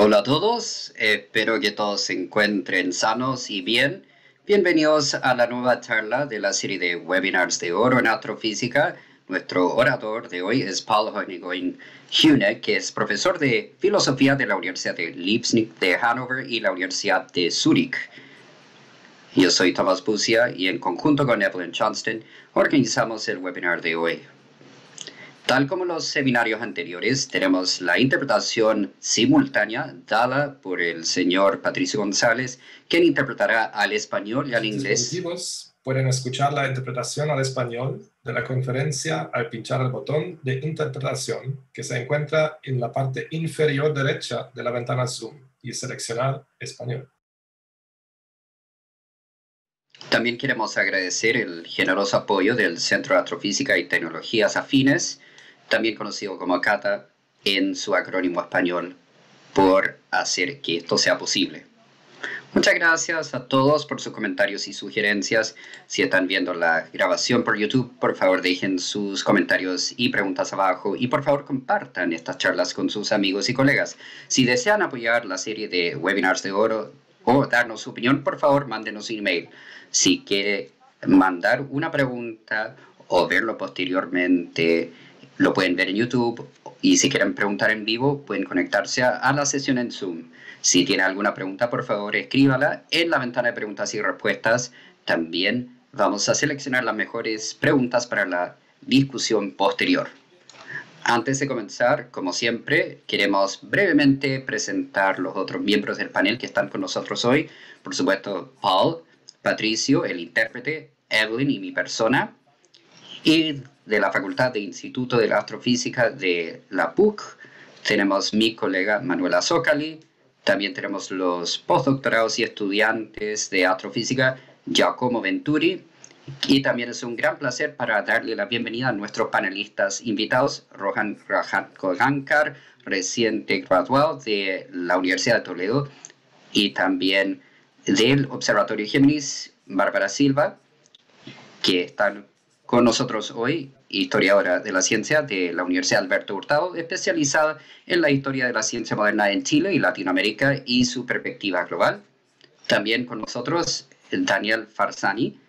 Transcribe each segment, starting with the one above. Hola a todos, espero que todos se encuentren sanos y bien. Bienvenidos a la nueva charla de la serie de webinars de oro en astrofísica. Nuestro orador de hoy es Paul Hoyningen-Huene, que es profesor de filosofía de la Universidad de Leipzig, de Hannover y la Universidad de Zurich. Yo soy Thomas Puzia y en conjunto con Evelyn Johnston organizamos el webinar de hoy. Tal como los seminarios anteriores, tenemos la interpretación simultánea dada por el señor Patricio González, quien interpretará al español y al inglés. Los pueden escuchar la interpretación al español de la conferencia al pinchar el botón de interpretación que se encuentra en la parte inferior derecha de la ventana Zoom y seleccionar español. También queremos agradecer el generoso apoyo del Centro de Astrofísica y Tecnologías Afines, también conocido como CATA, en su acrónimo español, por hacer que esto sea posible. Muchas gracias a todos por sus comentarios y sugerencias. Si están viendo la grabación por YouTube, por favor dejen sus comentarios y preguntas abajo y por favor compartan estas charlas con sus amigos y colegas. Si desean apoyar la serie de webinars de oro o darnos su opinión, por favor mándenos un email. Si quiere mandar una pregunta o verlo posteriormente, lo pueden ver en YouTube, y si quieren preguntar en vivo, pueden conectarse a la sesión en Zoom. Si tiene alguna pregunta, por favor, escríbala en la ventana de preguntas y respuestas. También vamos a seleccionar las mejores preguntas para la discusión posterior. Antes de comenzar, como siempre, queremos brevemente presentar los otros miembros del panel que están con nosotros hoy. Por supuesto, Paul, Patricio, el intérprete, Evelyn y mi persona. Y de la Facultad de Instituto de la Astrofísica de la PUC, tenemos mi colega Manuela Zoccali. También tenemos los postdoctorados y estudiantes de astrofísica Giacomo Venturi. Y también es un gran placer para darle la bienvenida a nuestros panelistas invitados, Rohan Rajankar, reciente graduado de la Universidad de Toledo, y también del Observatorio Gemini, Bárbara Silva, que están con nosotros hoy, historiadora de la ciencia de la Universidad Alberto Hurtado, especializada en la historia de la ciencia moderna en Chile y Latinoamérica y su perspectiva global. También con nosotros Danyal Farsani,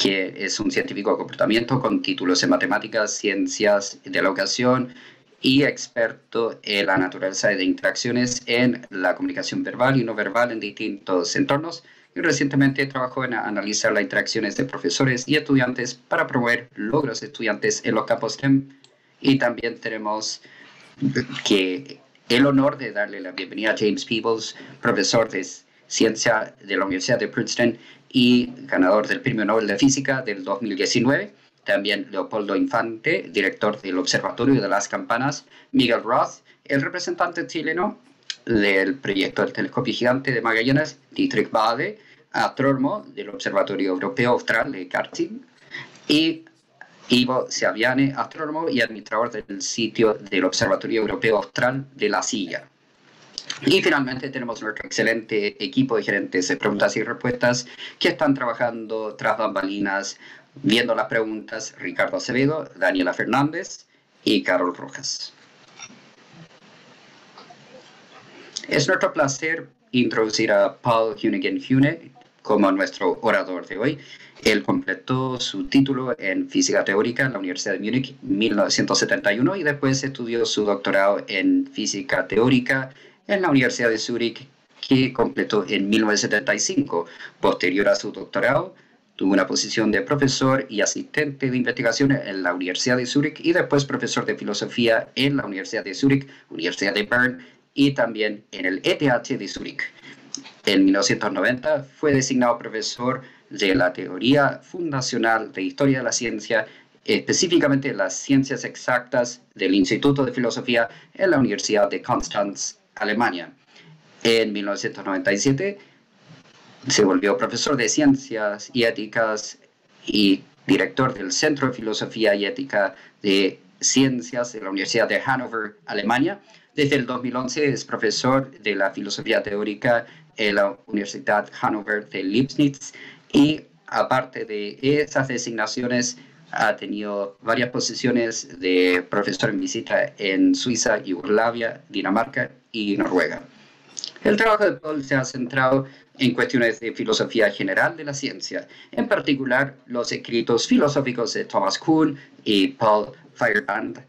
que es un científico de comportamiento con títulos en matemáticas, ciencias de la educación y experto en la naturaleza de interacciones en la comunicación verbal y no verbal en distintos entornos. Y recientemente trabajó en analizar las interacciones de profesores y estudiantes para promover logros de estudiantes en los campos STEM. Y también tenemos el honor de darle la bienvenida a James Peebles, profesor de ciencia de la Universidad de Princeton y ganador del Premio Nobel de Física del 2019. También Leopoldo Infante, director del Observatorio de las Campanas. Miguel Roth, el representante chileno del proyecto del Telescopio Gigante de Magallanes, Dietrich Bade, astrónomo del Observatorio Europeo Austral de Karting, y Ivo Seaviane, astrónomo y administrador del sitio del Observatorio Europeo Austral de La Silla. Y finalmente tenemos nuestro excelente equipo de gerentes de preguntas y respuestas que están trabajando tras bambalinas, viendo las preguntas, Ricardo Acevedo, Daniela Fernández y Carol Rojas. Es nuestro placer introducir a Paul Hoyningen-Huene como nuestro orador de hoy. Él completó su título en Física Teórica en la Universidad de Múnich en 1971 y después estudió su doctorado en Física Teórica en la Universidad de Zurich, que completó en 1975. Posterior a su doctorado, tuvo una posición de profesor y asistente de investigación en la Universidad de Zurich y después profesor de filosofía en la Universidad de Zurich, Universidad de Bern, y también en el ETH de Zurich. En 1990 fue designado profesor de la teoría fundacional de historia de la ciencia, específicamente de las ciencias exactas del Instituto de Filosofía en la Universidad de Konstanz, Alemania. En 1997 se volvió profesor de ciencias y éticas y director del Centro de Filosofía y Ética de Ciencias de la Universidad de Hannover, Alemania. Desde el 2011 es profesor de la filosofía teórica en la Universidad Hannover de Leipzig y, aparte de esas designaciones, Ha tenido varias posiciones de profesor en visita en Suiza, Yugoslavia, Dinamarca y Noruega. El trabajo de Paul se ha centrado en cuestiones de filosofía general de la ciencia, en particular los escritos filosóficos de Thomas Kuhn y Paul Feyerabend,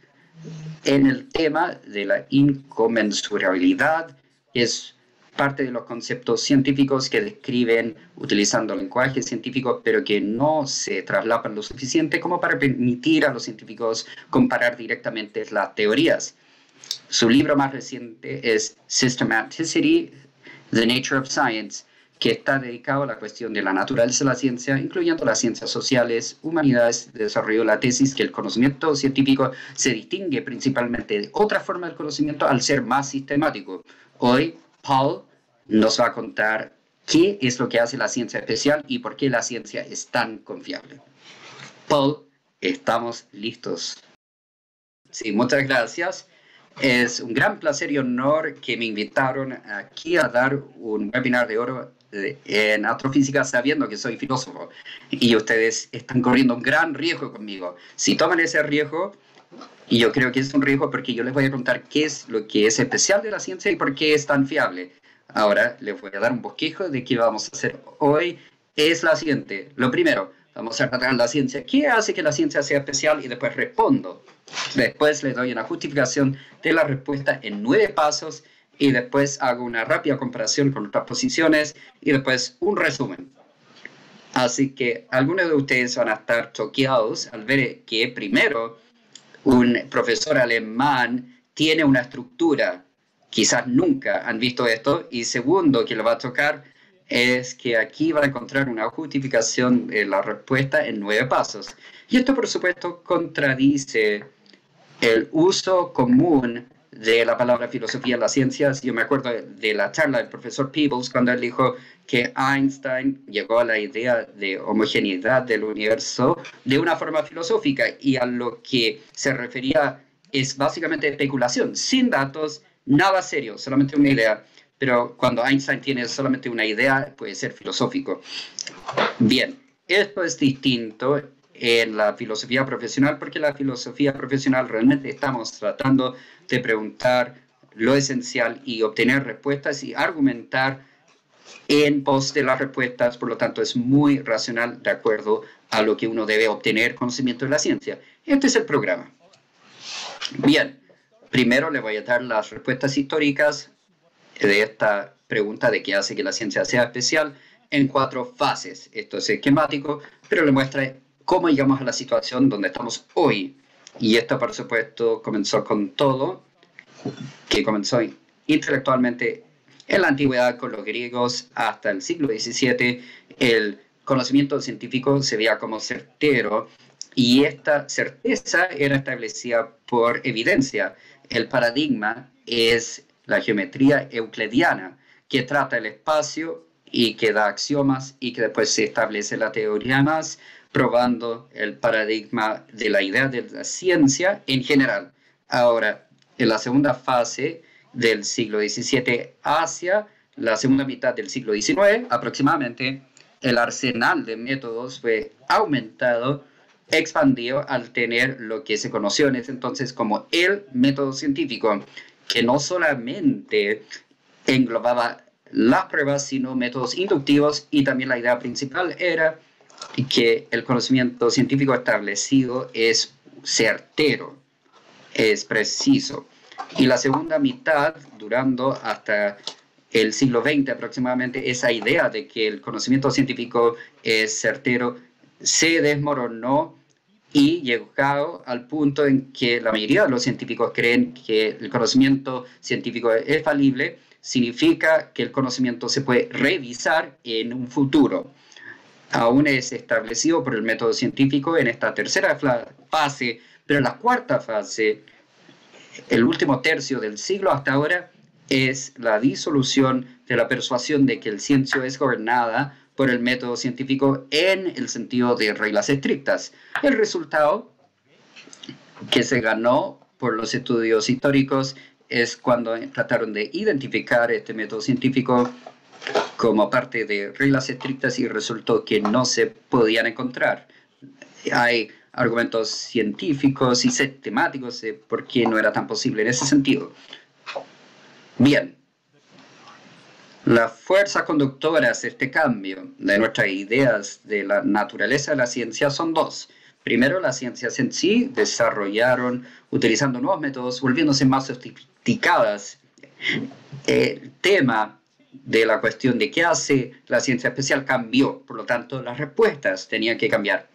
en el tema de la inconmensurabilidad, que es parte de los conceptos científicos que describen utilizando lenguaje científico, pero que no se traslapan lo suficiente como para permitir a los científicos comparar directamente las teorías. Su libro más reciente es Systematicity, The Nature of Science, que está dedicado a la cuestión de la naturaleza de la ciencia, incluyendo las ciencias sociales, humanidades. Desarrolló la tesis que el conocimiento científico se distingue principalmente de otras formas del conocimiento al ser más sistemático. Hoy, Paul nos va a contar qué es lo que hace la ciencia especial y por qué la ciencia es tan confiable. Paul, estamos listos. Sí, muchas gracias. Es un gran placer y honor que me invitaron aquí a dar un webinar de oro en astrofísica sabiendo que soy filósofo. Y ustedes están corriendo un gran riesgo conmigo. Si toman ese riesgo, y yo creo que es un riesgo porque yo les voy a contar qué es lo que es especial de la ciencia y por qué es tan fiable. Ahora les voy a dar un bosquejo de qué vamos a hacer hoy. Es la siguiente. Lo primero, vamos a tratar la ciencia. ¿Qué hace que la ciencia sea especial? Y después respondo. Después les doy una justificación de la respuesta en 9 pasos y después hago una rápida comparación con otras posiciones y después un resumen. Así que algunos de ustedes van a estar choqueados al ver que primero un profesor alemán tiene una estructura. Quizás nunca han visto esto. Y segundo, que le va a tocar es que aquí va a encontrar una justificación de la respuesta en 9 pasos. Y esto, por supuesto, contradice el uso común de la palabra filosofía en las ciencias. Yo me acuerdo de la charla del profesor Peebles cuando él dijo que Einstein llegó a la idea de homogeneidad del universo de una forma filosófica, y a lo que se refería es básicamente especulación, sin datos, nada serio, solamente una idea. Pero cuando Einstein tiene solamente una idea, puede ser filosófico. Bien, esto es distinto en la filosofía profesional, porque en la filosofía profesional realmente estamos tratando de preguntar lo esencial y obtener respuestas y argumentar en pos de las respuestas. Por lo tanto, es muy racional de acuerdo a lo que uno debe obtener conocimiento de la ciencia. Este es el programa. Bien, primero le voy a dar las respuestas históricas de esta pregunta de qué hace que la ciencia sea especial en 4 fases. Esto es esquemático, pero le muestra cómo llegamos a la situación donde estamos hoy. Y esto, por supuesto, comenzó con todo, que comenzó intelectualmente en la antigüedad con los griegos hasta el siglo XVII. El conocimiento científico se veía como certero y esta certeza era establecida por evidencia. El paradigma es la geometría euclidiana, que trata el espacio y que da axiomas y que después se establece la teoría más, probando el paradigma de la idea de la ciencia en general. Ahora, en la segunda fase del siglo XVII hacia la segunda mitad del siglo XIX, aproximadamente, el arsenal de métodos fue aumentado, expandido al tener lo que se conoció en ese entonces como el método científico, que no solamente englobaba las pruebas, sino métodos inductivos, y también la idea principal era que el conocimiento científico establecido es certero, es preciso. Y la segunda mitad, durando hasta el siglo XX aproximadamente, esa idea de que el conocimiento científico es certero se desmoronó y llegado al punto en que la mayoría de los científicos creen que el conocimiento científico es falible. Significa que el conocimiento se puede revisar en un futuro. Aún es establecido por el método científico en esta tercera fase, pero en la cuarta fase, el último tercio del siglo hasta ahora, es la disolución de la persuasión de que el ciencio es gobernada por el método científico en el sentido de reglas estrictas. El resultado que se ganó por los estudios históricos es cuando trataron de identificar este método científico como parte de reglas estrictas y resultó que no se podían encontrar. Hay argumentos científicos y sistemáticos de por qué no era tan posible en ese sentido. Bien, las fuerzas conductoras de este cambio de nuestras ideas de la naturaleza de la ciencia son dos. Primero, las ciencias en sí desarrollaron, utilizando nuevos métodos, volviéndose más sofisticadas, el tema de la cuestión de qué hace la ciencia especial cambió, por lo tanto las respuestas tenían que cambiar.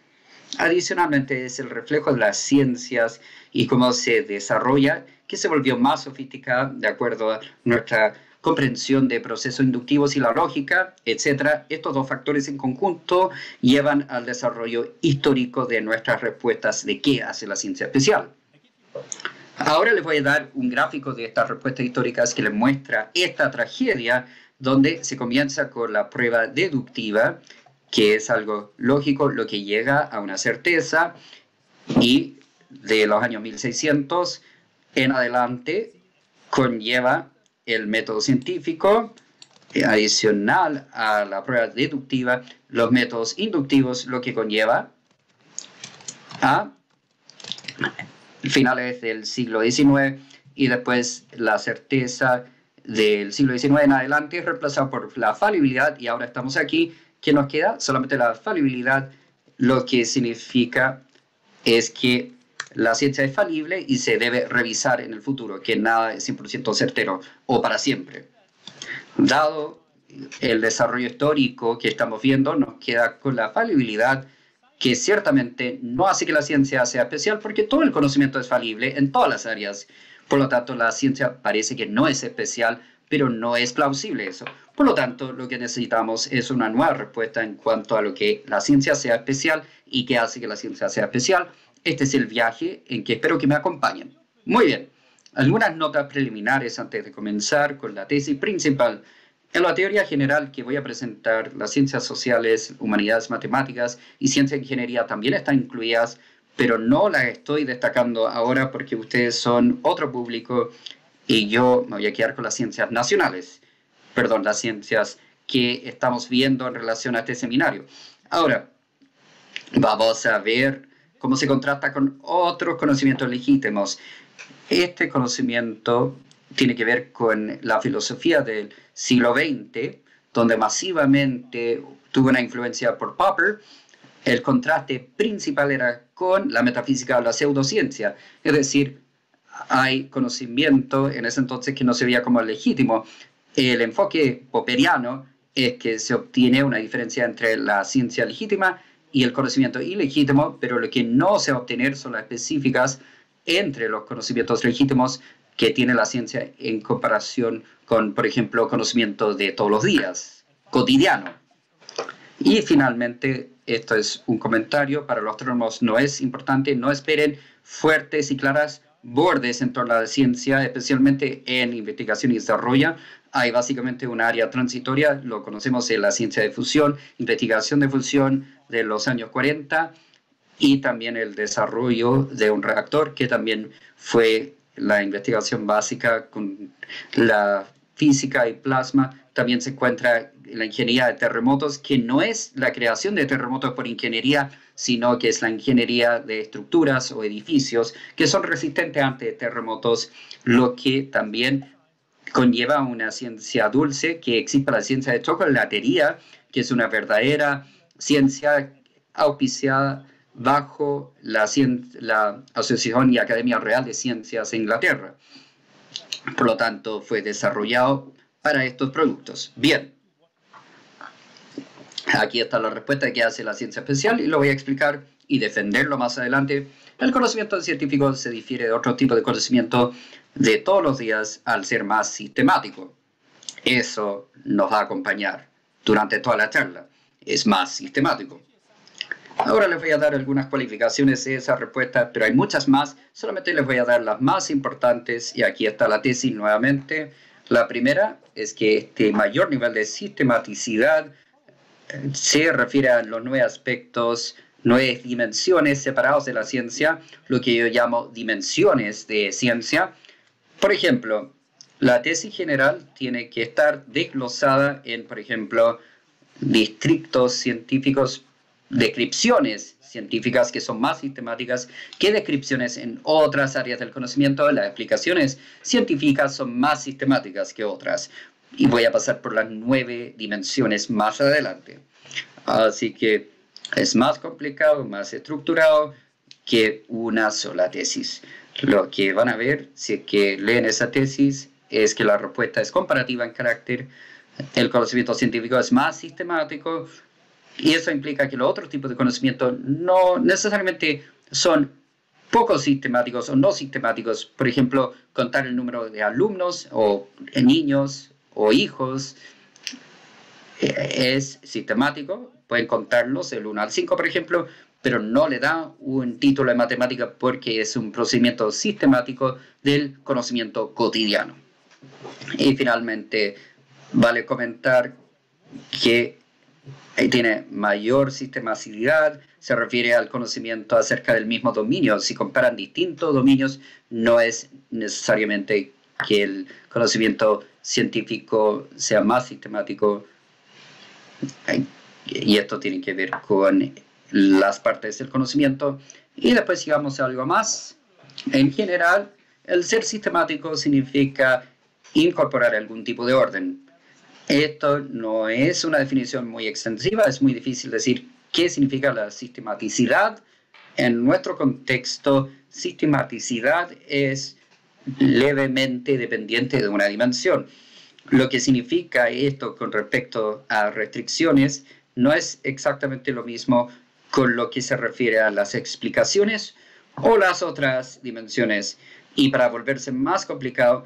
Adicionalmente, es el reflejo de las ciencias y cómo se desarrolla, que se volvió más sofisticada de acuerdo a nuestra comprensión de procesos inductivos y la lógica, etc. Estos dos factores en conjunto llevan al desarrollo histórico de nuestras respuestas de qué hace la ciencia especial. Ahora les voy a dar un gráfico de estas respuestas históricas que les muestra esta tragedia, donde se comienza con la prueba deductiva, que es algo lógico, lo que llega a una certeza, y de los años 1600 en adelante conlleva el método científico, adicional a la prueba deductiva, los métodos inductivos, lo que conlleva a finales del siglo XIX, y después la certeza del siglo XIX en adelante, reemplazada por la falibilidad, y ahora estamos aquí, que nos queda solamente la falibilidad, lo que significa es que la ciencia es falible y se debe revisar en el futuro, que nada es 100% certero o para siempre. Dado el desarrollo histórico que estamos viendo, nos queda con la falibilidad, que ciertamente no hace que la ciencia sea especial, porque todo el conocimiento es falible en todas las áreas. Por lo tanto, la ciencia parece que no es especial, pero no es plausible eso. Por lo tanto, lo que necesitamos es una nueva respuesta en cuanto a lo que la ciencia sea especial y qué hace que la ciencia sea especial. Este es el viaje en que espero que me acompañen. Muy bien, algunas notas preliminares antes de comenzar con la tesis principal. En la teoría general que voy a presentar, las ciencias sociales, humanidades, matemáticas y ciencia e ingeniería también están incluidas, pero no las estoy destacando ahora porque ustedes son otro público y yo me voy a quedar con las ciencias nacionales, perdón, las ciencias que estamos viendo en relación a este seminario. Ahora, vamos a ver cómo se contrasta con otros conocimientos legítimos. Este conocimiento tiene que ver con la filosofía del siglo XX, donde masivamente tuvo una influencia por Popper. El contraste principal era con la metafísica o la pseudociencia, es decir, hay conocimiento en ese entonces que no se veía como legítimo. El enfoque popperiano es que se obtiene una diferencia entre la ciencia legítima y el conocimiento ilegítimo, pero lo que no se va a obtener son las específicas entre los conocimientos legítimos que tiene la ciencia en comparación con, por ejemplo, conocimiento de todos los días, cotidiano. Y finalmente, esto es un comentario para los astrónomos, no es importante, no esperen fuertes y claras bordes en torno a la ciencia, especialmente en investigación y desarrollo. Hay básicamente un área transitoria, lo conocemos en la ciencia de fusión, investigación de fusión de los años 40, y también el desarrollo de un reactor, que también fue la investigación básica con la física y plasma. También se encuentra la ingeniería de terremotos, que no es la creación de terremotos por ingeniería, sino que es la ingeniería de estructuras o edificios que son resistentes ante terremotos, lo que también conlleva una ciencia dulce, que existe la ciencia de chocolatería, que es una verdadera ciencia auspiciada bajo la Asociación y Academia Real de Ciencias de Inglaterra. Por lo tanto, fue desarrollado para estos productos. Bien, aquí está la respuesta que hace la ciencia especial, y lo voy a explicar y defenderlo más adelante. El conocimiento científico se difiere de otro tipo de conocimiento de todos los días al ser más sistemático. Eso nos va a acompañar durante toda la charla. Es más sistemático. Ahora les voy a dar algunas cualificaciones de esa respuesta, pero hay muchas más. Solamente les voy a dar las más importantes, y aquí está la tesis nuevamente. La primera es que este mayor nivel de sistematicidad se refiere a los 9 aspectos, 9 dimensiones separados de la ciencia, lo que yo llamo dimensiones de ciencia. Por ejemplo, la tesis general tiene que estar desglosada en, por ejemplo, distritos científicos descripciones científicas que son más sistemáticas que descripciones en otras áreas del conocimiento. Las explicaciones científicas son más sistemáticas que otras. Y voy a pasar por las 9 dimensiones más adelante. Así que es más complicado, más estructurado que una sola tesis. Lo que van a ver, si es que leen esa tesis, es que la respuesta es comparativa en carácter. El conocimiento científico es más sistemático y eso implica que los otros tipos de conocimiento no necesariamente son poco sistemáticos o no sistemáticos. Por ejemplo, contar el número de alumnos o niños o hijos es sistemático. Pueden contarlos del 1 al 5, por ejemplo, pero no le da un título de matemática porque es un procedimiento sistemático del conocimiento cotidiano. Y finalmente, vale comentar que tiene mayor sistematicidad, se refiere al conocimiento acerca del mismo dominio. Si comparan distintos dominios, no es necesariamente que el conocimiento científico sea más sistemático. Y esto tiene que ver con las partes del conocimiento. Y después sigamos a algo más. En general, el ser sistemático significa incorporar algún tipo de orden. Esto no es una definición muy extensiva, es muy difícil decir qué significa la sistematicidad. En nuestro contexto, sistematicidad es levemente dependiente de una dimensión. Lo que significa esto con respecto a restricciones no es exactamente lo mismo con lo que se refiere a las explicaciones o las otras dimensiones. Y para volverse más complicado,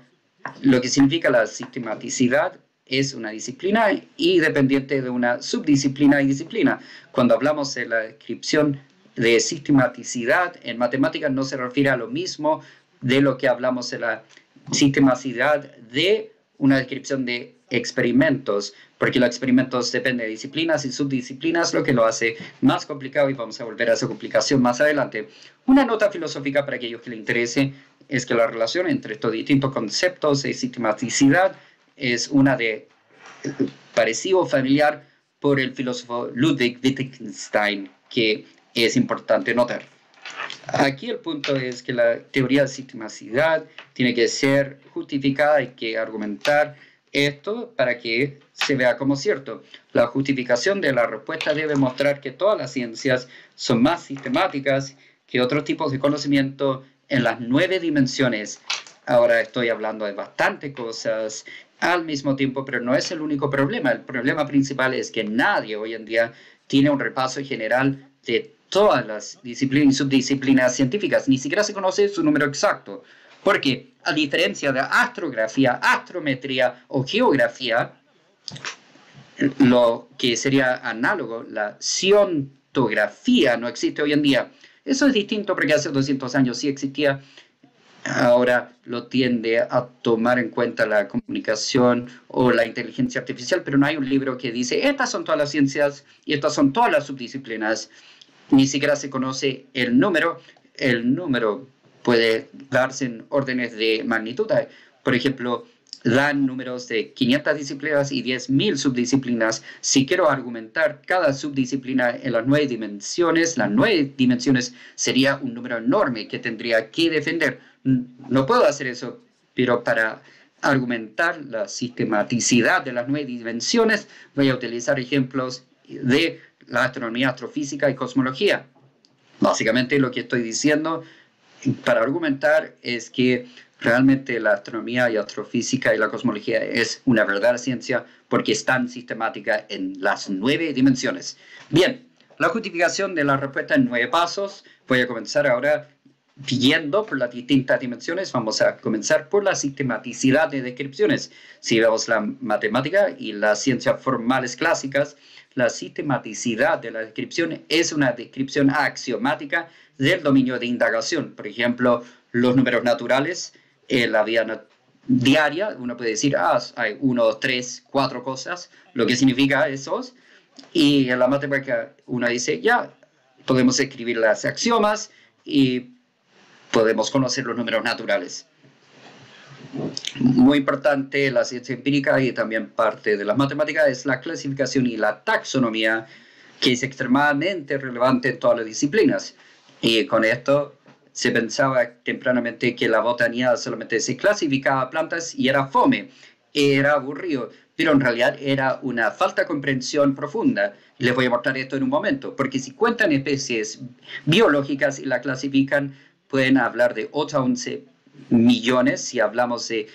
lo que significa la sistematicidad es una disciplina y dependiente de una subdisciplina y disciplina. Cuando hablamos de la descripción de sistematicidad en matemáticas, no se refiere a lo mismo de lo que hablamos de la sistematicidad de una descripción de experimentos, porque los experimentos dependen de disciplinas y subdisciplinas, lo que lo hace más complicado, y vamos a volver a esa complicación más adelante. Una nota filosófica para aquellos que les interese es que la relación entre estos distintos conceptos de sistematicidad es una de parecido familiar por el filósofo Ludwig Wittgenstein, que es importante notar. Aquí el punto es que la teoría de sistematicidad tiene que ser justificada, hay que argumentar esto para que se vea como cierto. La justificación de la respuesta debe mostrar que todas las ciencias son más sistemáticas que otros tipos de conocimiento en las 9 dimensiones. Ahora estoy hablando de bastantes cosas al mismo tiempo, pero no es el único problema. El problema principal es que nadie hoy en día tiene un repaso general de todas las disciplinas y subdisciplinas científicas. Ni siquiera se conoce su número exacto, porque a diferencia de astrografía, astrometría o geografía, lo que sería análogo, la ciontografía, no existe hoy en día. Eso es distinto porque hace 200 años sí existía. Ahora lo tiende a tomar en cuenta la comunicación o la inteligencia artificial, pero no hay un libro que dice, estas son todas las ciencias y estas son todas las subdisciplinas. Ni siquiera se conoce el número. El número puede darse en órdenes de magnitud. Por ejemplo, dan números de 500 disciplinas y 10.000 subdisciplinas. Si quiero argumentar cada subdisciplina en las 9 dimensiones, las 9 dimensiones sería un número enorme que tendría que defender. No puedo hacer eso, pero para argumentar la sistematicidad de las 9 dimensiones voy a utilizar ejemplos de la astronomía, astrofísica y cosmología. Básicamente lo que estoy diciendo para argumentar es que realmente la astronomía y astrofísica y la cosmología es una verdadera ciencia porque es tan sistemática en las 9 dimensiones. Bien, la justificación de la respuesta en 9 pasos. Voy a comenzar ahora yendo por las distintas dimensiones. Vamos a comenzar por la sistematicidad de descripciones. Si vemos la matemática y las ciencias formales clásicas, la sistematicidad de la descripción es una descripción axiomática del dominio de indagación. Por ejemplo, los números naturales, la vida diaria, uno puede decir, hay 1, 2, 3, 4 cosas, lo que significa esos. Y en la matemática uno dice, ya, podemos escribir las axiomas y podemos conocer los números naturales. Muy importante, la ciencia empírica y también parte de las matemáticas es la clasificación y la taxonomía. que es extremadamente relevante en todas las disciplinas. Y con esto se pensaba tempranamente que la botanía solamente se clasificaba plantas y era fome, era aburrido, pero en realidad era una falta de comprensión profunda. Les voy a mostrar esto en un momento, porque si cuentan especies biológicas y la clasifican, pueden hablar de 8 a 11 millones. Si hablamos de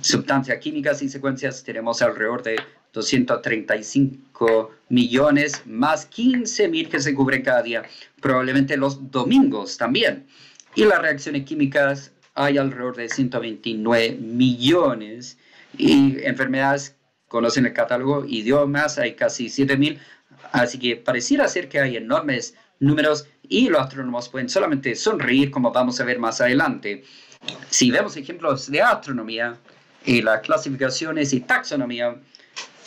sustancias químicas y secuencias, tenemos alrededor de 235 millones, más 15.000 que se cubren cada día, probablemente los domingos también. Y las reacciones químicas hay alrededor de 129 millones. Y enfermedades, conocen el catálogo, idiomas, hay casi 7.000. Así que pareciera ser que hay enormes números y los astrónomos pueden solamente sonreír, como vamos a ver más adelante. Si vemos ejemplos de astronomía y las clasificaciones y taxonomía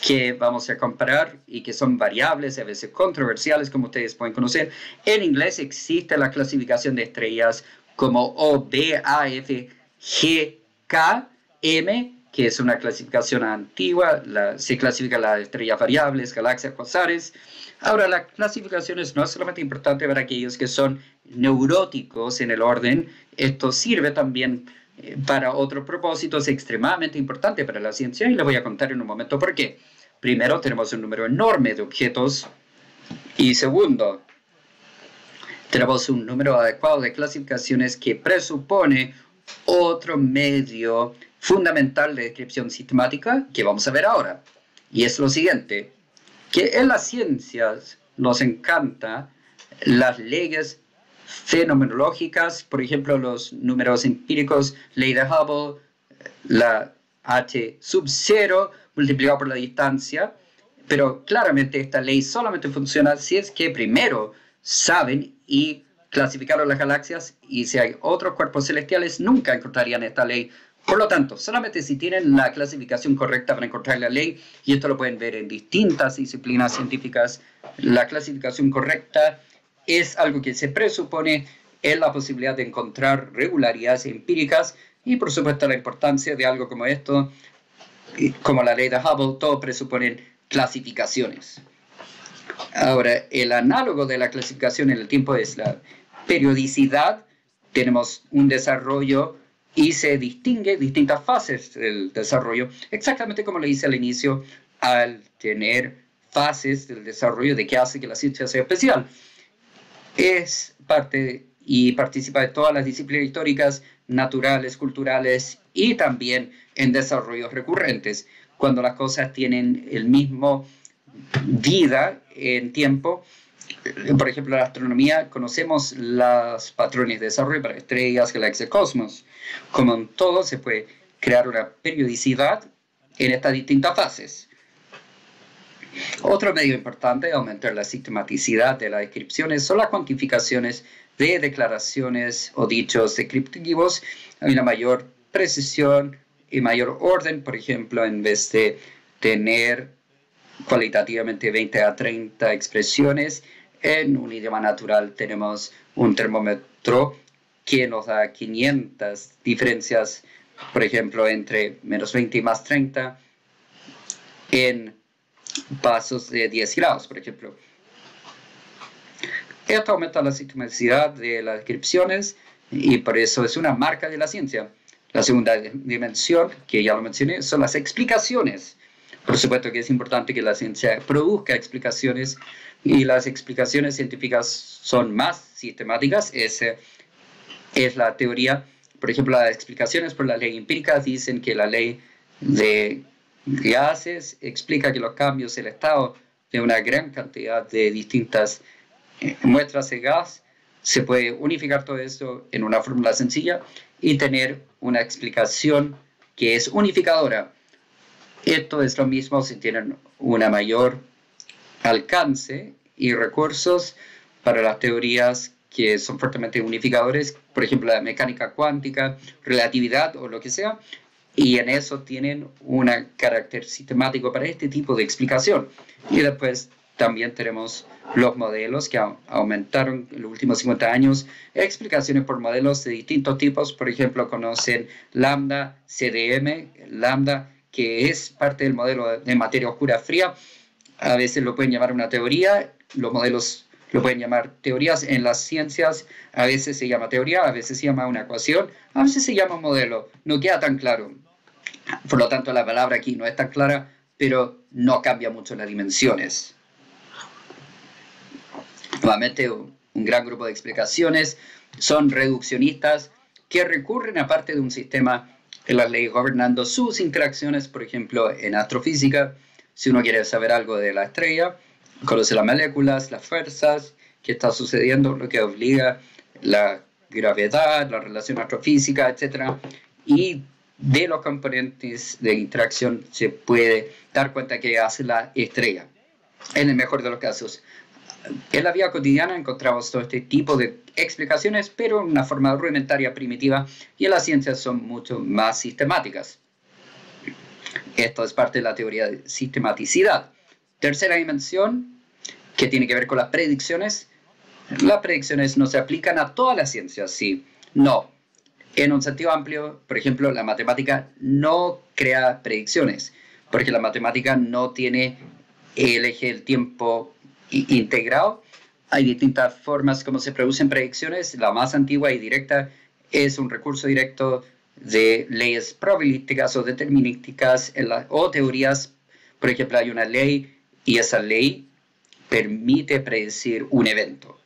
que vamos a comparar y que son variables, a veces controversiales, como ustedes pueden conocer, en inglés existe la clasificación de estrellas como O, B, A, F, G, K, M, que es una clasificación antigua. Se clasifica las estrellas variables, galaxias, cuasares. Ahora, las clasificaciones no es solamente importante para aquellos que son neuróticos en el orden, esto sirve también para otros propósitos, es extremadamente importante para la ciencia y les voy a contar en un momento por qué. Primero, tenemos un número enorme de objetos y segundo, tenemos un número adecuado de clasificaciones que presupone otro medio fundamental de descripción sistemática que vamos a ver ahora. Y es lo siguiente, que en las ciencias nos encantan las leyes fenomenológicas, por ejemplo, los números empíricos, ley de Hubble, la H sub 0 multiplicado por la distancia, pero claramente esta ley solamente funciona si es que primero saben y clasificaron las galaxias, y si hay otros cuerpos celestiales nunca encontrarían esta ley. Por lo tanto, solamente si tienen la clasificación correcta para encontrar la ley, y esto lo pueden ver en distintas disciplinas científicas, la clasificación correcta es algo que se presupone en la posibilidad de encontrar regularidades empíricas, y por supuesto la importancia de algo como esto, como la ley de Hubble, todo presuponen clasificaciones. Ahora, el análogo de la clasificación en el tiempo es la periodicidad. Tenemos un desarrollo y se distingue distintas fases del desarrollo, exactamente como le hice al inicio, al tener fases del desarrollo de que hace que la ciencia sea especial. Es parte y participa de todas las disciplinas históricas, naturales, culturales y también en desarrollos recurrentes. Cuando las cosas tienen el mismo vida en tiempo, por ejemplo, en la astronomía conocemos los patrones de desarrollo para estrellas, galaxias, cosmos. Como en todo, se puede crear una periodicidad en estas distintas fases. Otro medio importante de aumentar la sistematicidad de las descripciones son las cuantificaciones de declaraciones o dichos descriptivos. Hay una mayor precisión y mayor orden, por ejemplo, en vez de tener cualitativamente 20 a 30 expresiones, en un idioma natural tenemos un termómetro que nos da 500 diferencias, por ejemplo, entre menos 20 y más 30 en pasos de 10 grados, por ejemplo. Esto aumenta la sistematicidad de las descripciones y por eso es una marca de la ciencia. La segunda dimensión, que ya lo mencioné, son las explicaciones. Por supuesto que es importante que la ciencia produzca explicaciones y las explicaciones científicas son más sistemáticas. Esa es la teoría. Por ejemplo, las explicaciones por la ley empírica dicen que la ley de gases explica que los cambios del estado de una gran cantidad de distintas muestras de gas, se puede unificar todo esto en una fórmula sencilla y tener una explicación que es unificadora. Esto es lo mismo si tienen un mayor alcance y recursos para las teorías que son fuertemente unificadores, por ejemplo, la mecánica cuántica, relatividad o lo que sea, y en eso tienen un carácter sistemático para este tipo de explicación. Y después también tenemos los modelos que aumentaron en los últimos 50 años, explicaciones por modelos de distintos tipos, por ejemplo, conocen lambda, CDM, lambda, que es parte del modelo de materia oscura fría. A veces lo pueden llamar una teoría los modelos lo pueden llamar teorías. En las ciencias a veces se llama teoría, a veces se llama una ecuación, a veces se llama modelo. No queda tan claro. Por lo tanto, la palabra aquí no es tan clara, pero no cambia mucho las dimensiones. Nuevamente, un gran grupo de explicaciones. Son reduccionistas que recurren a parte de un sistema de las leyes gobernando sus interacciones. Por ejemplo, en astrofísica, si uno quiere saber algo de la estrella, conoce las moléculas, las fuerzas, qué está sucediendo, lo que obliga la gravedad, la relación astrofísica, etc. Y de los componentes de interacción se puede dar cuenta que hace la estrella, en el mejor de los casos. En la vida cotidiana encontramos todo este tipo de explicaciones, pero en una forma rudimentaria, primitiva, y en las ciencias son mucho más sistemáticas. Esto es parte de la teoría de sistematicidad. Tercera dimensión, que tiene que ver con las predicciones. Las predicciones no se aplican a todas las ciencias, sí, no. En un sentido amplio, por ejemplo, la matemática no crea predicciones, porque la matemática no tiene el eje del tiempo integrado. Hay distintas formas como se producen predicciones. La más antigua y directa es un recurso directo de leyes probabilísticas o determinísticas o teorías. Por ejemplo, hay una ley y esa ley permite predecir un evento.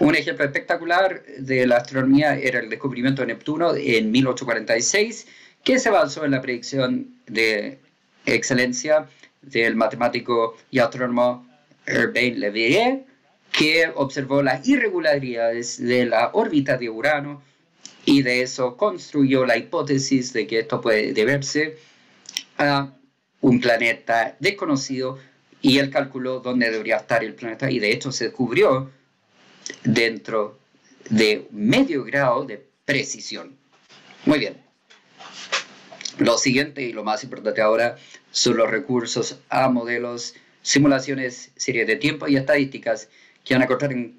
Un ejemplo espectacular de la astronomía era el descubrimiento de Neptuno en 1846, que se basó en la predicción de excelencia del matemático y astrónomo Urbain Le Verrier, que observó las irregularidades de la órbita de Urano y de eso construyó la hipótesis de que esto puede deberse a un planeta desconocido, y él calculó dónde debería estar el planeta, y de hecho se descubrió dentro de medio grado de precisión. Muy bien. Lo siguiente y lo más importante ahora son los recursos a modelos, simulaciones, series de tiempo y estadísticas que van a encontrar en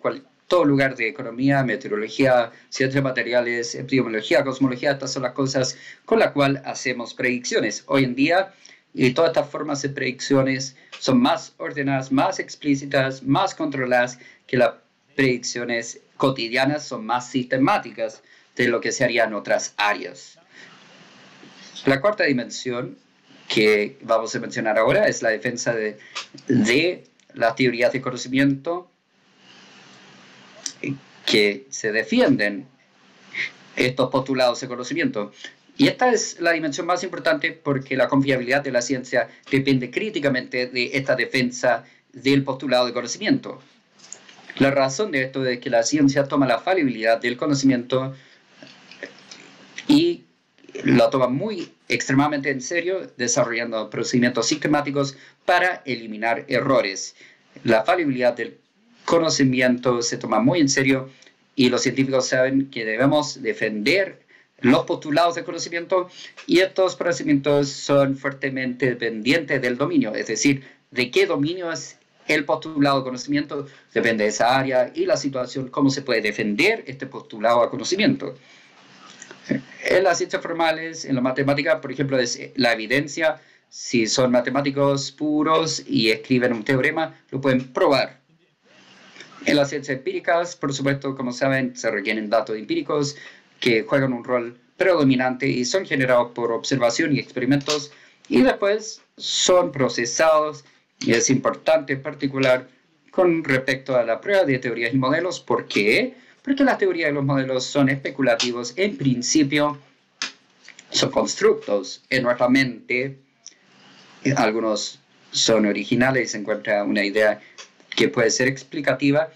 todo lugar de economía, meteorología, ciencias materiales, epidemiología, cosmología. Estas son las cosas con las cuales hacemos predicciones hoy en día, y todas estas formas de predicciones son más ordenadas, más explícitas, más controladas que las predicciones cotidianas, son más sistemáticas de lo que se haría en otras áreas. La cuarta dimensión que vamos a mencionar ahora es la defensa de las teorías de conocimiento que se defienden estos postulados de conocimiento. Y esta es la dimensión más importante porque la confiabilidad de la ciencia depende críticamente de esta defensa del postulado de conocimiento. La razón de esto es que la ciencia toma la falibilidad del conocimiento y la toma extremadamente en serio, desarrollando procedimientos sistemáticos para eliminar errores. La falibilidad del conocimiento se toma muy en serio, y los científicos saben que debemos defender los postulados de conocimiento, y estos procedimientos son fuertemente dependientes del dominio, es decir, de qué dominio es el postulado de conocimiento, depende de esa área y la situación, cómo se puede defender este postulado de conocimiento. En las ciencias formales, en la matemática, por ejemplo, es la evidencia. Si son matemáticos puros y escriben un teorema, lo pueden probar. En las ciencias empíricas, por supuesto, como saben, se requieren datos empíricos que juegan un rol predominante y son generados por observación y experimentos, y después son procesados, y es importante en particular con respecto a la prueba de teorías y modelos. ¿Por qué? Porque las teorías y los modelos son especulativos en principio, son constructos en nuestra mente. Algunos son originales, se encuentra una idea que puede ser explicativa,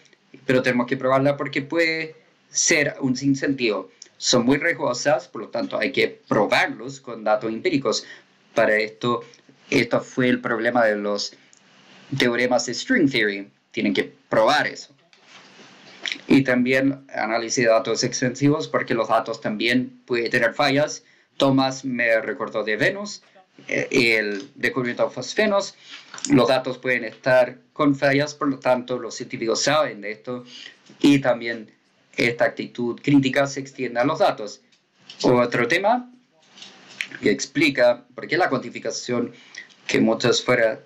pero tenemos que probarla porque puede ser un sinsentido. Son muy riesgosas, por lo tanto hay que probarlos con datos empíricos. Para esto fue el problema de los teoremas de string theory, tienen que probar eso. Y también análisis de datos extensivos, porque los datos también pueden tener fallas. Thomas me recordó de Venus, el descubrimiento de fosfenos. Los datos pueden estar con fallas, por lo tanto los científicos saben de esto, y también esta actitud crítica se extiende a los datos. Otro tema que explica por qué la cuantificación, que muchas fuera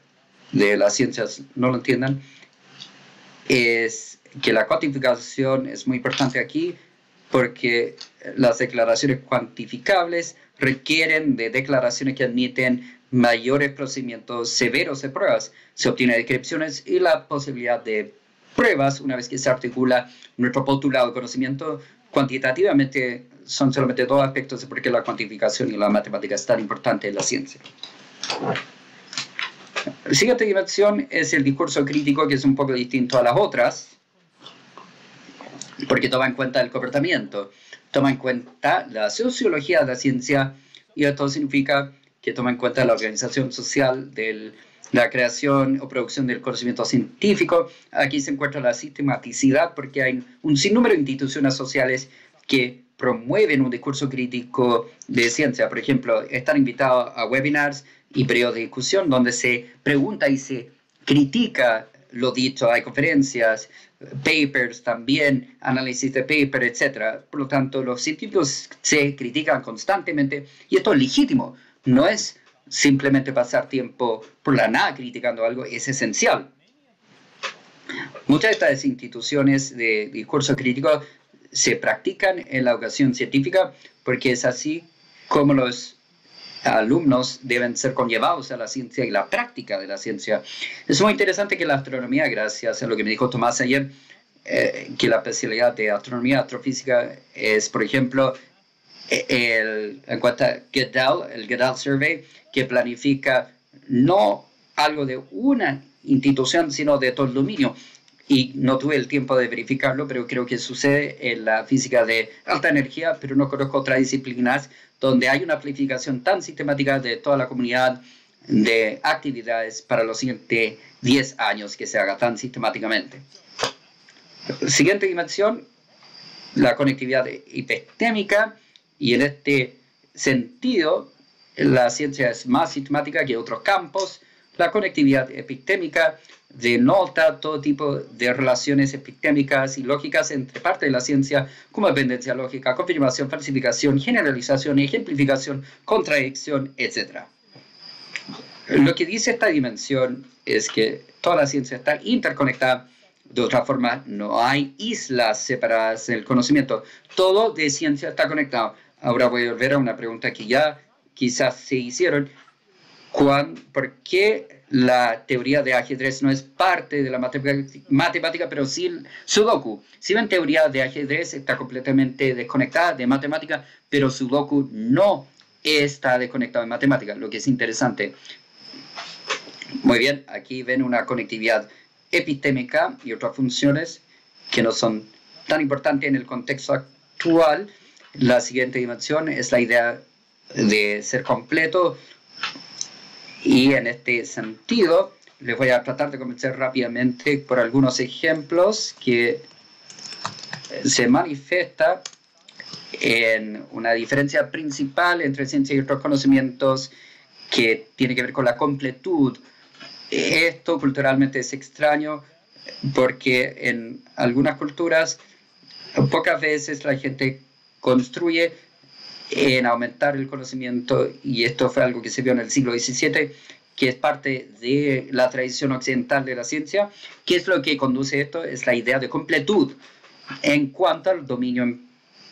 de las ciencias no lo entiendan, es que la cuantificación es muy importante aquí porque las declaraciones cuantificables requieren de declaraciones que admiten mayores procedimientos severos de pruebas. Se obtienen descripciones y la posibilidad de pruebas, una vez que se articula nuestro postulado de conocimiento, cuantitativamente son solamente dos aspectos de por qué la cuantificación y la matemática es tan importante en la ciencia. La siguiente dimensión es el discurso crítico, que es un poco distinto a las otras, porque toma en cuenta el comportamiento, toma en cuenta la sociología de la ciencia, y esto significa que toma en cuenta la organización social de la creación o producción del conocimiento científico. Aquí se encuentra la sistematicidad, porque hay un sinnúmero de instituciones sociales que promueven un discurso crítico de ciencia. Por ejemplo, están invitados a webinars y periodos de discusión donde se pregunta y se critica lo dicho. Hay conferencias, papers también, análisis de paper, etc. Por lo tanto, los científicos se critican constantemente y esto es legítimo. No es simplemente pasar tiempo por la nada criticando algo, es esencial. Muchas de estas instituciones de discurso crítico se practican en la educación científica porque es así como los alumnos deben ser conllevados a la ciencia y la práctica de la ciencia. Es muy interesante que la astronomía, gracias a lo que me dijo Tomás ayer, que la especialidad de astronomía, astrofísica, es, por ejemplo, en cuanto a Goddell, el Goddell Survey, que planifica no algo de una institución, sino de todo el dominio. Y no tuve el tiempo de verificarlo, pero creo que sucede en la física de alta energía, pero no conozco otras disciplinas donde hay una planificación tan sistemática de toda la comunidad de actividades para los siguientes 10 años que se haga tan sistemáticamente. Siguiente dimensión, la conectividad epistémica, y en este sentido la ciencia es más sistemática que otros campos. La conectividad epistémica denota todo tipo de relaciones epistémicas y lógicas entre partes de la ciencia, como dependencia lógica, confirmación, falsificación, generalización, ejemplificación, contradicción, etc. Lo que dice esta dimensión es que toda la ciencia está interconectada. De otra forma, no hay islas separadas del conocimiento. Todo de ciencia está conectado. Ahora voy a volver a una pregunta que ya quizás se hicieron. ¿Por qué la teoría de ajedrez no es parte de la matemática, pero sí Sudoku? Si ven, teoría de ajedrez está completamente desconectada de matemática, pero Sudoku no está desconectado de matemática, lo que es interesante. Muy bien, aquí ven una conectividad epistémica y otras funciones que no son tan importantes en el contexto actual. La siguiente dimensión es la idea de ser completo. Y en este sentido, les voy a tratar de comenzar rápidamente por algunos ejemplos que se manifiesta en una diferencia principal entre ciencia y otros conocimientos que tiene que ver con la completud. Esto culturalmente es extraño porque en algunas culturas pocas veces la gente construye en aumentar el conocimiento, y esto fue algo que se vio en el siglo XVII, que es parte de la tradición occidental de la ciencia. ¿Qué es lo que conduce esto? Es la idea de completud en cuanto al dominio en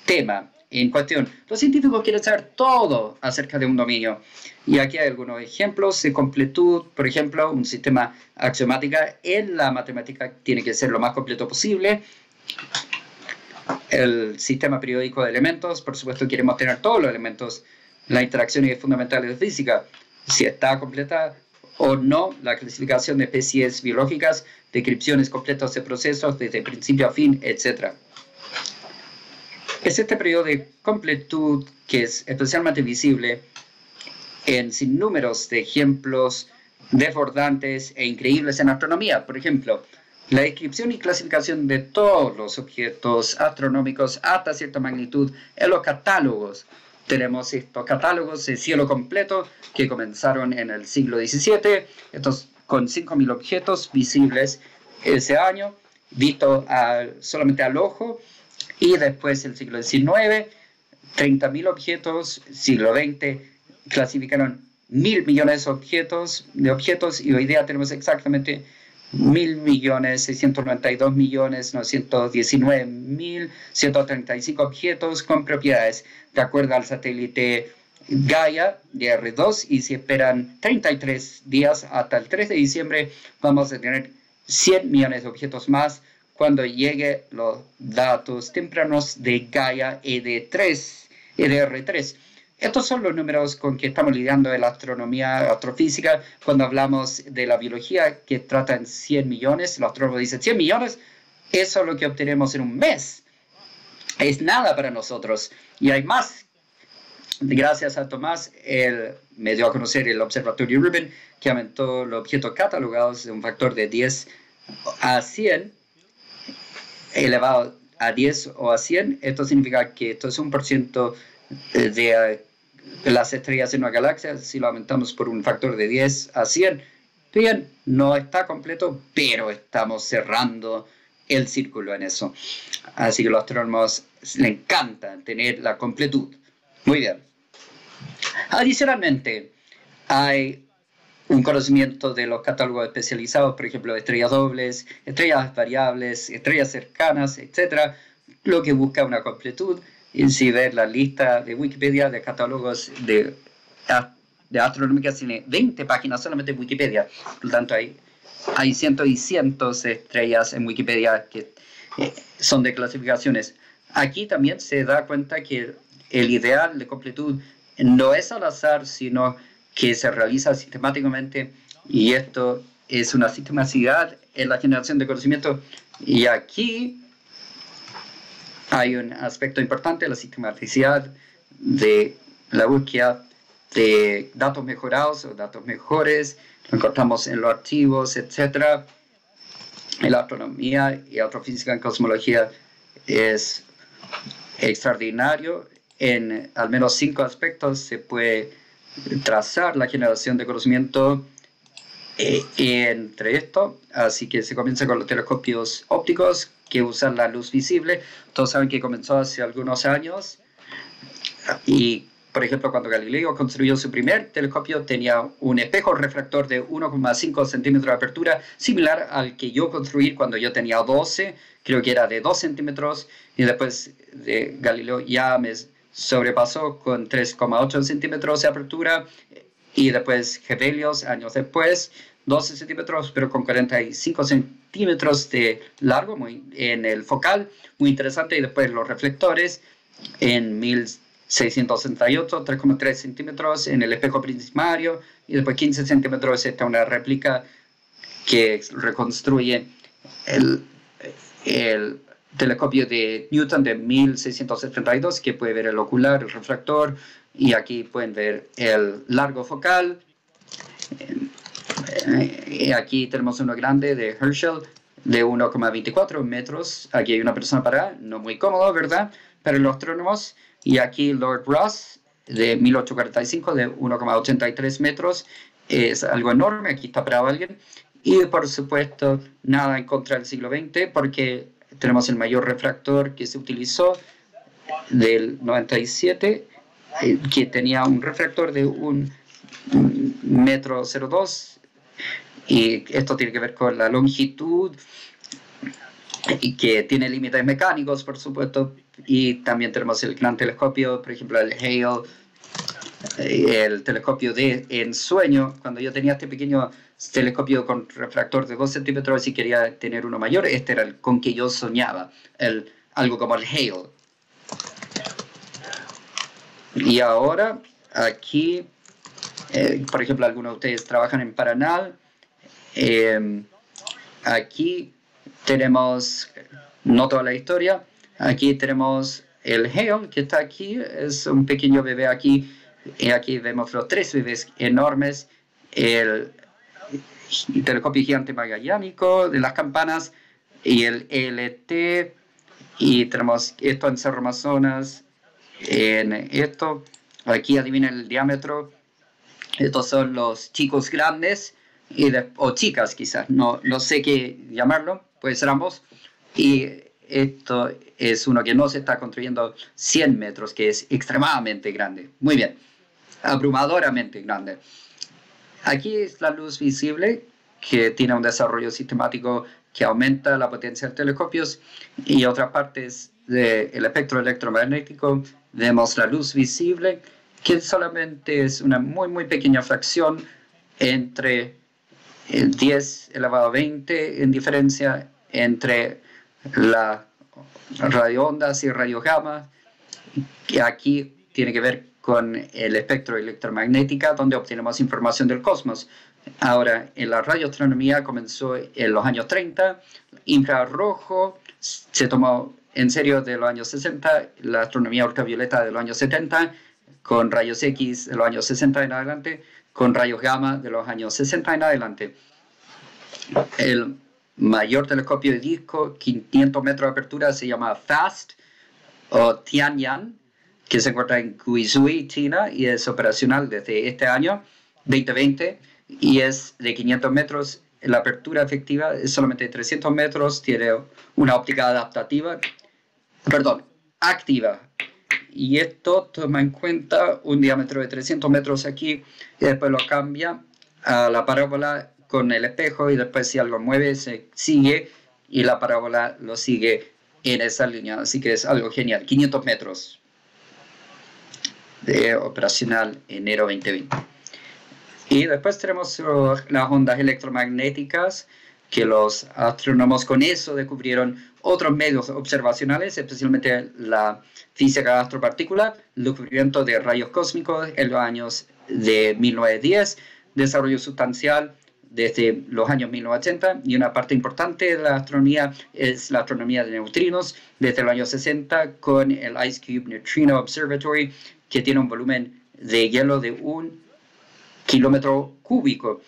tema, en cuestión. Los científicos quieren saber todo acerca de un dominio, y aquí hay algunos ejemplos de completud. Por ejemplo, un sistema axiomático en la matemática tiene que ser lo más completo posible. El sistema periódico de elementos, por supuesto queremos tener todos los elementos, las interacciones fundamentales de física, si está completa o no, la clasificación de especies biológicas, descripciones completas de procesos desde principio a fin, etc. Es este periodo de completud que es especialmente visible en sinnúmeros de ejemplos desbordantes e increíbles en astronomía. Por ejemplo, la descripción y clasificación de todos los objetos astronómicos hasta cierta magnitud en los catálogos. Tenemos estos catálogos de cielo completo que comenzaron en el siglo XVII, estos con 5.000 objetos visibles ese año, visto solamente al ojo, y después el siglo XIX, 30.000 objetos, siglo XX, clasificaron 1.000 millones de objetos, y hoy día tenemos exactamente 1.692.919.135 objetos con propiedades, de acuerdo al satélite Gaia de R2, y si esperan 33 días hasta el 3 de diciembre, vamos a tener 100 millones de objetos más cuando lleguen los datos tempranos de Gaia EDR3. Estos son los números con que estamos lidiando en la astronomía, astrofísica. Cuando hablamos de la biología, que trata en 100 millones, los astrónomos dicen 100 millones, eso es lo que obtenemos en un mes. Es nada para nosotros. Y hay más. Gracias a Tomás, él me dio a conocer el Observatorio Rubin, que aumentó los objetos catalogados de un factor de 10 a 100, elevado a 10 o a 100. Esto significa que esto es 1% de las estrellas en una galaxia. Si lo aumentamos por un factor de 10 a 100, bien, no está completo, pero estamos cerrando el círculo en eso. Así que a los astrónomos les encanta tener la completud. Muy bien. Adicionalmente, hay un conocimiento de los catálogos especializados, por ejemplo, estrellas dobles, estrellas variables, estrellas cercanas, etc., lo que busca una completud. Y si ver la lista de Wikipedia de catálogos de astronómica, tiene 20 páginas solamente en Wikipedia. Por lo tanto, hay cientos y cientos de estrellas en Wikipedia que son de clasificaciones. Aquí también se da cuenta que el ideal de completud no es al azar, sino que se realiza sistemáticamente, y esto es una sistematicidad en la generación de conocimiento. Y aquí hay un aspecto importante, la sistematicidad de la búsqueda de datos mejorados o datos mejores. Lo encontramos en los archivos, etc. En la astronomía y astrofísica en cosmología es extraordinario. En al menos 5 aspectos se puede trazar la generación de conocimiento entre esto. Así que se comienza con los telescopios ópticos, que usan la luz visible. Todos saben que comenzó hace algunos años, y por ejemplo cuando Galileo construyó su primer telescopio tenía un espejo refractor de 1,5 centímetros de apertura, similar al que yo construí cuando yo tenía 12, creo que era de 2 centímetros, y después de Galileo ya me sobrepasó con 3,8 centímetros de apertura, y después Hevelius, años después, 12 centímetros, pero con 45 centímetros de largo en el focal, muy interesante. Y después los reflectores en 1668, 3,3 centímetros en el espejo primario, y después 15 centímetros está una réplica que reconstruye el telescopio de Newton de 1672, que puede ver el ocular, el refractor, y aquí pueden ver el largo focal. Aquí tenemos uno grande de Herschel de 1,24 metros. Aquí hay una persona parada, no muy cómodo, ¿verdad?, para los astrónomos. Y aquí Lord Ross de 1845 de 1,83 metros. Es algo enorme, aquí está parado alguien. Y por supuesto, nada en contra del siglo XX, porque tenemos el mayor refractor que se utilizó del 97, que tenía un refractor de 1,02 metros. Y esto tiene que ver con la longitud, y que tiene límites mecánicos, por supuesto. Y también tenemos el gran telescopio, por ejemplo, el Hale, el telescopio de ensueño. Cuando yo tenía este pequeño telescopio con refractor de 2 centímetros y quería tener uno mayor, este era el con que yo soñaba, algo como el Hale. Y ahora, aquí, por ejemplo, algunos de ustedes trabajan en Paranal. Aquí tenemos, no toda la historia, aquí tenemos el Hale que está aquí, es un pequeño bebé aquí, y aquí vemos los 3 bebés enormes, el telescopio gigante magallánico de las Campanas y el ELT, y tenemos esto en Cerro Amazonas, en esto, aquí adivinen el diámetro, estos son los chicos grandes, o chicas quizás, no sé qué llamarlo, puede ser ambos. Y esto es uno que no se está construyendo, 100 metros, que es extremadamente grande, muy bien, abrumadoramente grande. Aquí es la luz visible, que tiene un desarrollo sistemático que aumenta la potencia de telescopios, y otras partes del espectro electromagnético vemos la luz visible, que solamente es una muy, muy pequeña fracción, entre 10 elevado a 20 en diferencia entre las radioondas y radio gamma, que aquí tiene que ver con el espectro electromagnético, donde obtenemos información del cosmos. Ahora, en la radioastronomía comenzó en los años 30, infrarrojo se tomó en serio de los años 60, la astronomía ultravioleta de los años 70, con rayos X de los años 60 en adelante, con rayos gamma de los años 60 en adelante. El mayor telescopio de disco, 500 metros de apertura, se llama FAST o Tianyang, que se encuentra en Guizhou, China, y es operacional desde este año, 2020, y es de 500 metros. La apertura efectiva es solamente 300 metros, tiene una óptica adaptativa, perdón, activa. Y esto toma en cuenta un diámetro de 300 metros aquí, y después lo cambia a la parábola con el espejo, y después si algo mueve se sigue, y la parábola lo sigue en esa línea. Así que es algo genial. 500 metros de operacional enero 2020. Y después tenemos las ondas electromagnéticas, que los astrónomos con eso descubrieron otros medios observacionales, especialmente la física astroparticular, el descubrimiento de rayos cósmicos en los años de 1910, desarrollo sustancial desde los años 1980, y una parte importante de la astronomía es la astronomía de neutrinos, desde los años 60 con el Ice Cube Neutrino Observatory, que tiene un volumen de hielo de 1 kilómetro cúbico,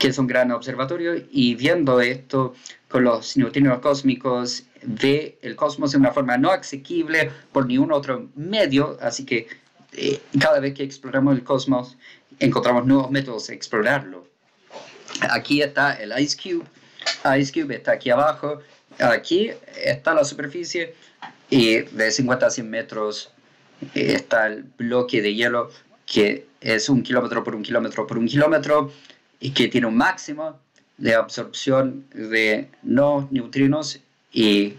que es un gran observatorio, y viendo esto con los neutrinos cósmicos ve el cosmos de una forma no asequible por ningún otro medio. Así que cada vez que exploramos el cosmos encontramos nuevos métodos de explorarlo. Aquí está el Ice Cube está aquí abajo, aquí está la superficie, y de 50 a 100 metros está el bloque de hielo, que es 1 kilómetro por 1 kilómetro por 1 kilómetro, y que tiene un máximo de absorción de no neutrinos y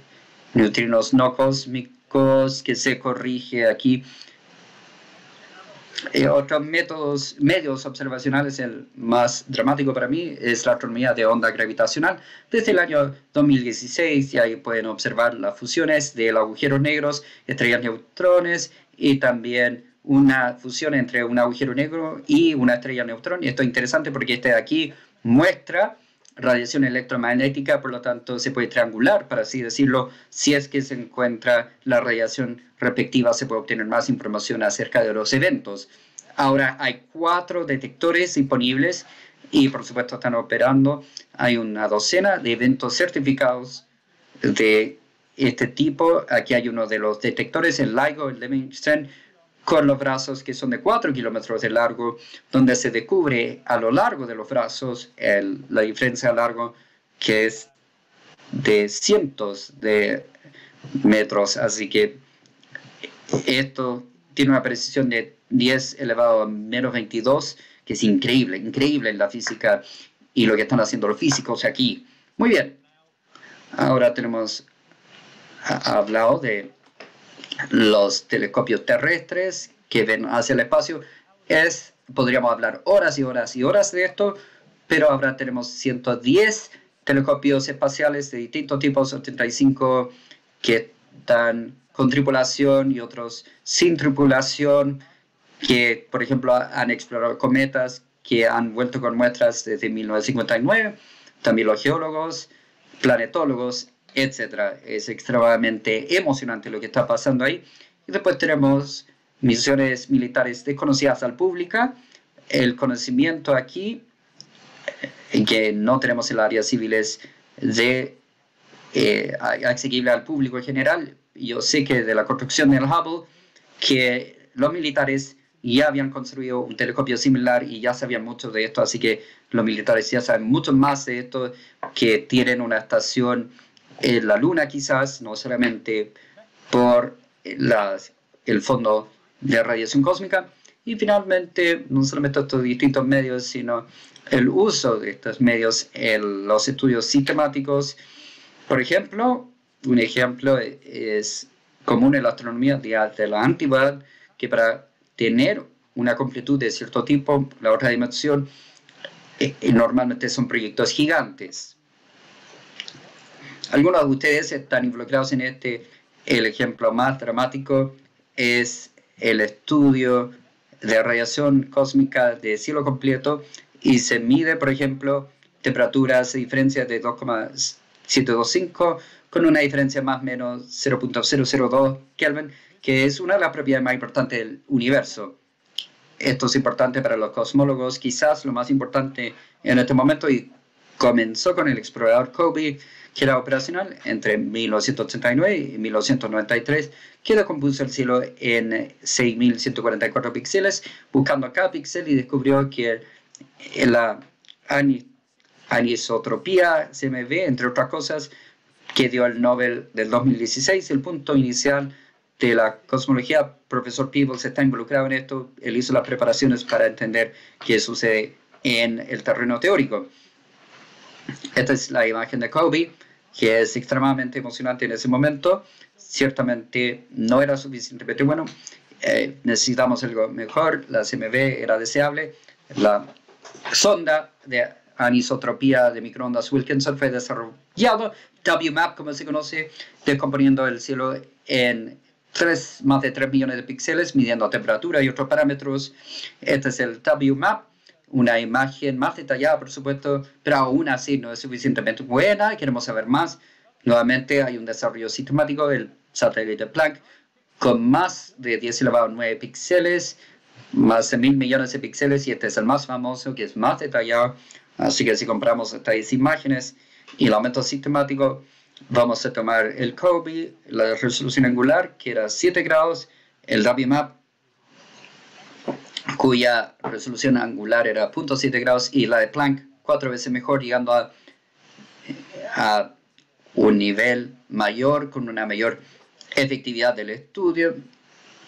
neutrinos no cósmicos, que se corrige aquí. Y otros medios observacionales, el más dramático para mí es la astronomía de onda gravitacional. Desde el año 2016 ya pueden observar las fusiones de los agujeros negros, estrellas neutrones, y también una fusión entre un agujero negro y una estrella neutrón. Esto es interesante porque este de aquí muestra radiación electromagnética, por lo tanto se puede triangular, para así decirlo. Si es que se encuentra la radiación respectiva, se puede obtener más información acerca de los eventos. Ahora hay 4 detectores disponibles, y por supuesto están operando. Hay una docena de eventos certificados de este tipo. Aquí hay uno de los detectores, el LIGO, el Livingston, con los brazos que son de 4 kilómetros de largo, donde se descubre a lo largo de los brazos la diferencia de largo, que es de cientos de metros. Así que esto tiene una precisión de 10 elevado a menos 22, que es increíble, increíble en la física y lo que están haciendo los físicos aquí. Muy bien, ahora tenemos hablado de los telescopios terrestres que ven hacia el espacio. Podríamos hablar horas y horas y horas de esto, pero ahora tenemos 110 telescopios espaciales de distintos tipos, 85 que están con tripulación y otros sin tripulación, que por ejemplo han explorado cometas, que han vuelto con muestras desde 1959, también los geólogos, planetólogos, etcétera. Es extremadamente emocionante lo que está pasando ahí. Y después tenemos misiones militares desconocidas al público, el conocimiento aquí, que no tenemos en las áreas civiles accesible al público en general. Yo sé que de la construcción del Hubble, que los militares ya habían construido un telescopio similar y ya sabían mucho de esto, así que los militares ya saben mucho más de esto, que tienen una estación en la Luna quizás, no solamente por el fondo de radiación cósmica. Y finalmente, no solamente estos distintos medios, sino el uso de estos medios en los estudios sistemáticos. Por ejemplo, un ejemplo es común en la astronomía de la antigüedad, que para tener una completud de cierto tipo, la otra dimensión, normalmente son proyectos gigantes. Algunos de ustedes están involucrados en este. El ejemplo más dramático es el estudio de radiación cósmica de cielo completo, y se mide, por ejemplo, temperaturas y diferencias de 2,725 con una diferencia más o menos 0.002 Kelvin, que es una de las propiedades más importantes del universo. Esto es importante para los cosmólogos, quizás lo más importante en este momento, y comenzó con el explorador COBE, que era operacional entre 1989 y 1993, que decompuso el cielo en 6.144 píxeles, buscando cada píxel, y descubrió que la anisotropía CMB, entre otras cosas, que dio el Nobel del 2016, el punto inicial de la cosmología. Profesor Peebles está involucrado en esto. Él hizo las preparaciones para entender qué sucede en el terreno teórico. Esta es la imagen de COBE, que es extremadamente emocionante en ese momento. Ciertamente no era suficientemente bueno. Necesitamos algo mejor. La CMB era deseable. La sonda de anisotropía de microondas Wilkinson fue desarrollado. WMAP, como se conoce, descomponiendo el cielo en más de 3 millones de píxeles, midiendo temperatura y otros parámetros. Este es el WMAP. Una imagen más detallada, por supuesto, pero aún así no es suficientemente buena. Queremos saber más. Nuevamente hay un desarrollo sistemático del satélite Planck con más de 10⁹ píxeles, más de 1.000 millones de píxeles, y este es el más famoso, que es más detallado. Así que si compramos estas imágenes y el aumento sistemático, vamos a tomar el COBE, la resolución angular, que era 7 grados, el WMAP, cuya resolución angular era 0.7 grados, y la de Planck 4 veces mejor, llegando a un nivel mayor, con una mayor efectividad del estudio,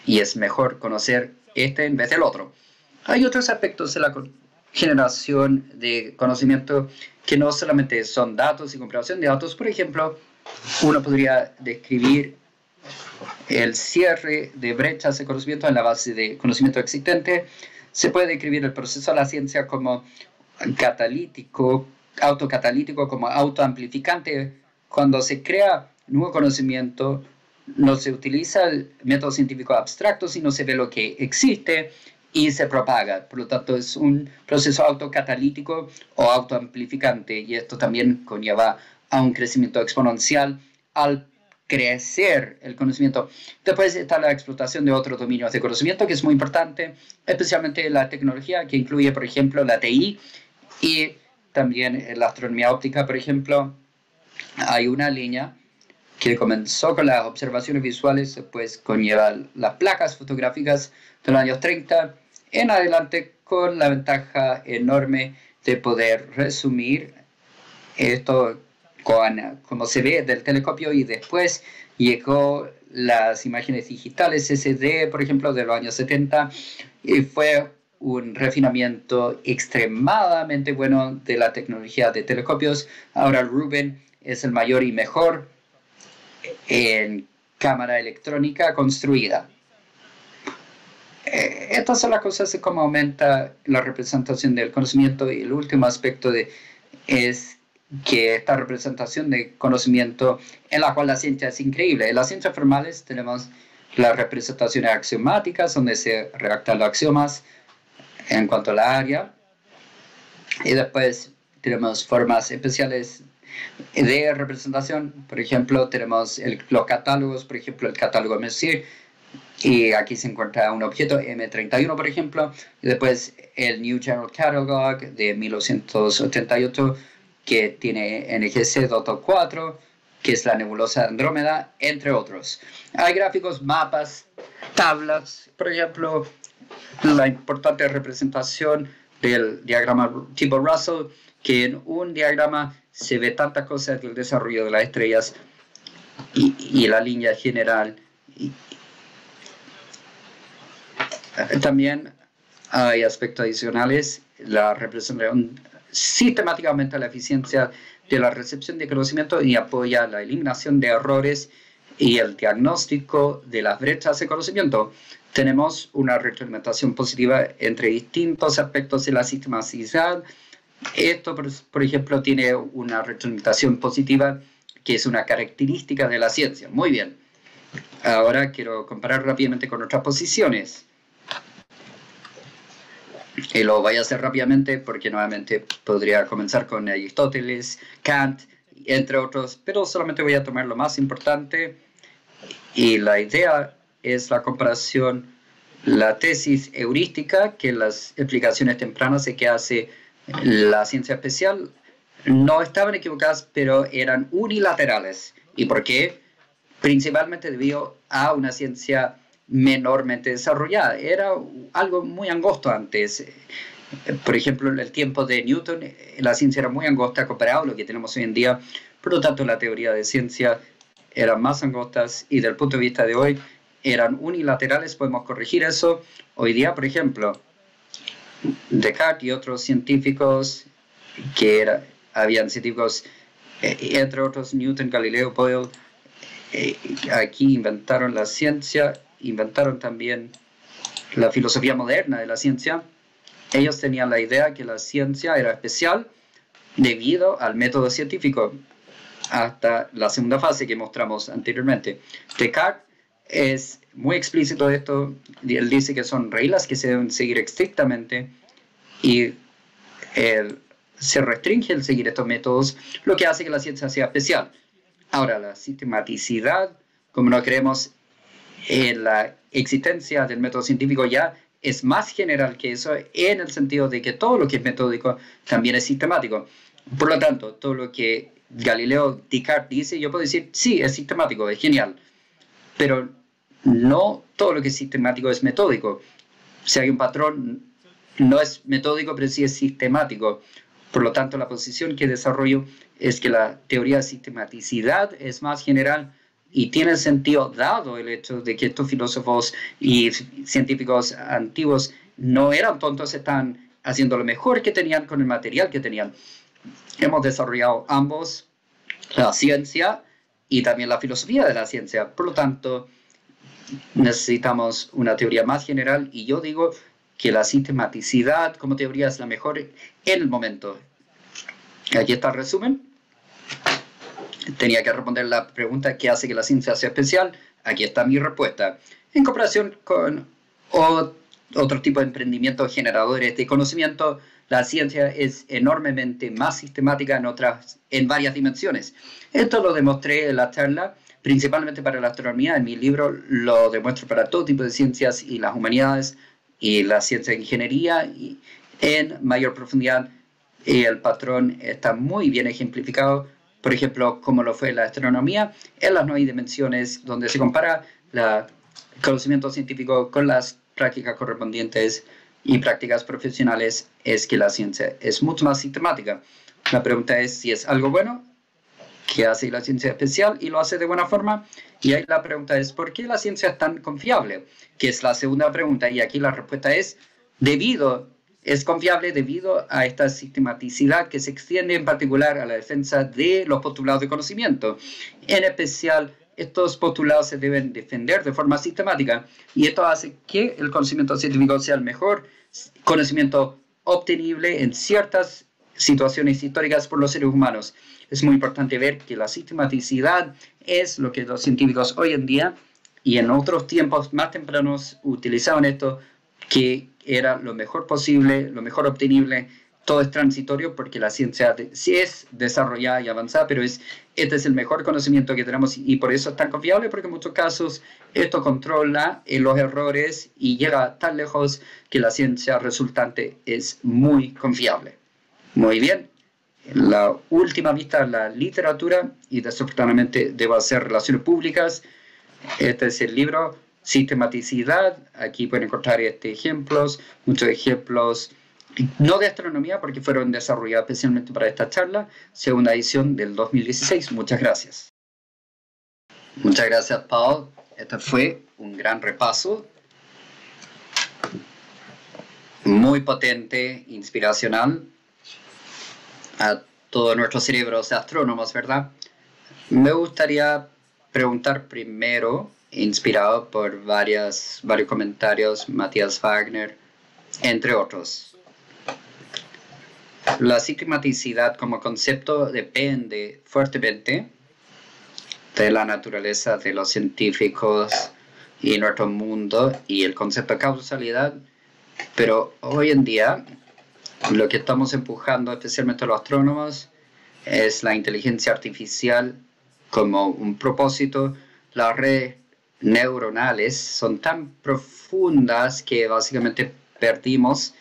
y es mejor conocer este en vez del otro. Hay otros aspectos de la generación de conocimiento que no solamente son datos y comprobación de datos. Por ejemplo, uno podría describir el cierre de brechas de conocimiento en la base de conocimiento existente. Se puede describir el proceso de la ciencia como catalítico, autocatalítico, como autoamplificante. Cuando se crea nuevo conocimiento, no se utiliza el método científico abstracto, sino se ve lo que existe y se propaga. Por lo tanto, es un proceso autocatalítico o autoamplificante, y esto también conlleva a un crecimiento exponencial al crecer el conocimiento. Después está la explotación de otros dominios de conocimiento, que es muy importante, especialmente la tecnología, que incluye, por ejemplo, la TI y también la astronomía óptica. Por ejemplo, hay una línea que comenzó con las observaciones visuales, después conlleva las placas fotográficas de los años 30 en adelante, con la ventaja enorme de poder resumir esto como se ve del telescopio. Y después llegó las imágenes digitales SD, por ejemplo, de los años 70, y fue un refinamiento extremadamente bueno de la tecnología de telescopios. Ahora Rubin es el mayor y mejor en cámara electrónica construida. Estas son las cosas, como aumenta la representación del conocimiento. Y el último aspecto es que esta representación de conocimiento, en la cual la ciencia es increíble. En las ciencias formales tenemos las representaciones axiomáticas, donde se redactan los axiomas en cuanto a la área, y después tenemos formas especiales de representación. Por ejemplo, tenemos los catálogos, por ejemplo, el catálogo Mercier, y aquí se encuentra un objeto M31, por ejemplo, y después el New General Catalog de 1988, que tiene NGC 224, que es la nebulosa de Andrómeda, entre otros. Hay gráficos, mapas, tablas. Por ejemplo, la importante representación del diagrama tipo Russell, que en un diagrama se ve tantas cosas del desarrollo de las estrellas y la línea general. También y aspectos adicionales, la representación sistemáticamente la eficiencia de la recepción de conocimiento y apoya la eliminación de errores y el diagnóstico de las brechas de conocimiento. Tenemos una retroalimentación positiva entre distintos aspectos de la sistematicidad. Esto, por ejemplo, tiene una retroalimentación positiva que es una característica de la ciencia. Muy bien. Ahora quiero comparar rápidamente con otras posiciones. Y lo voy a hacer rápidamente porque nuevamente podría comenzar con Aristóteles, Kant, entre otros, pero solamente voy a tomar lo más importante. Y la idea es la comparación, la tesis heurística, que las explicaciones tempranas de que hace la ciencia especial no estaban equivocadas, pero eran unilaterales. ¿Y por qué? Principalmente debido a una ciencia menormente desarrollada. Era algo muy angosto antes. Por ejemplo, en el tiempo de Newton, la ciencia era muy angosta comparado a lo que tenemos hoy en día. Por lo tanto, la teoría de ciencia era más angostas y del punto de vista de hoy eran unilaterales. Podemos corregir eso. Hoy día, por ejemplo, Descartes y otros científicos que habían científicos, entre otros Newton, Galileo, Bohr, aquí inventaron la ciencia, inventaron también la filosofía moderna de la ciencia. Ellos tenían la idea que la ciencia era especial debido al método científico, hasta la segunda fase que mostramos anteriormente. Descartes es muy explícito de esto. Él dice que son reglas que se deben seguir estrictamente y se restringe el seguir estos métodos, lo que hace que la ciencia sea especial. Ahora, la sistematicidad, como no creemos en la existencia del método científico ya, es más general que eso, en el sentido de que todo lo que es metódico también es sistemático. Por lo tanto, todo lo que Galileo, Descartes dice, yo puedo decir, sí, es sistemático, es genial. Pero no todo lo que es sistemático es metódico. Si hay un patrón, no es metódico, pero sí es sistemático. Por lo tanto, la posición que desarrollo es que la teoría de sistematicidad es más general y tiene sentido dado el hecho de que estos filósofos y científicos antiguos no eran tontos, estaban haciendo lo mejor que tenían con el material que tenían. Hemos desarrollado ambos, la ciencia y también la filosofía de la ciencia. Por lo tanto, necesitamos una teoría más general y yo digo que la sistematicidad como teoría es la mejor en el momento. Aquí está el resumen. Tenía que responder la pregunta ¿qué hace que la ciencia sea especial? Aquí está mi respuesta. En comparación con otro tipo de emprendimientos generadores de conocimiento, la ciencia es enormemente más sistemática en varias dimensiones. Esto lo demostré en la charla, principalmente para la astronomía. En mi libro lo demuestro para todo tipo de ciencias y las humanidades y la ciencia de ingeniería y en mayor profundidad. El patrón está muy bien ejemplificado, por ejemplo, como lo fue la astronomía, en las 9 dimensiones donde se compara el conocimiento científico con las prácticas correspondientes y prácticas profesionales, es que la ciencia es mucho más sistemática. La pregunta es si es algo bueno, ¿qué hace la ciencia especial? Y lo hace de buena forma. Y ahí la pregunta es, ¿por qué la ciencia es tan confiable? Que es la segunda pregunta. Y aquí la respuesta es, es confiable debido a esta sistematicidad que se extiende en particular a la defensa de los postulados de conocimiento. En especial, estos postulados se deben defender de forma sistemática y esto hace que el conocimiento científico sea el mejor conocimiento obtenible en ciertas situaciones históricas por los seres humanos. Es muy importante ver que la sistematicidad es lo que los científicos hoy en día y en otros tiempos más tempranos utilizaban esto, que era lo mejor posible, lo mejor obtenible. Todo es transitorio porque la ciencia sí es desarrollada y avanzada, pero este es el mejor conocimiento que tenemos y por eso es tan confiable, porque en muchos casos esto controla los errores y llega tan lejos que la ciencia resultante es muy confiable. Muy bien, la última vista en la literatura, y desafortunadamente debo hacer relaciones públicas. Este es el libro Sistematicidad. Aquí pueden encontrar ejemplos, muchos ejemplos no de astronomía porque fueron desarrollados especialmente para esta charla, segunda edición del 2016. Muchas gracias. Muchas gracias, Paul. Este fue un gran repaso. muy potente, inspiracional a todos nuestros cerebros astrónomos, ¿verdad? Me gustaría preguntar primero, inspirado por varios comentarios, Matthias Wagner, entre otros. La sistematicidad como concepto depende fuertemente de la naturaleza de los científicos y nuestro mundo y el concepto de causalidad, pero hoy en día lo que estamos empujando, especialmente los astrónomos, es la inteligencia artificial como un propósito. Las redes neuronales son tan profundas que básicamente perdimos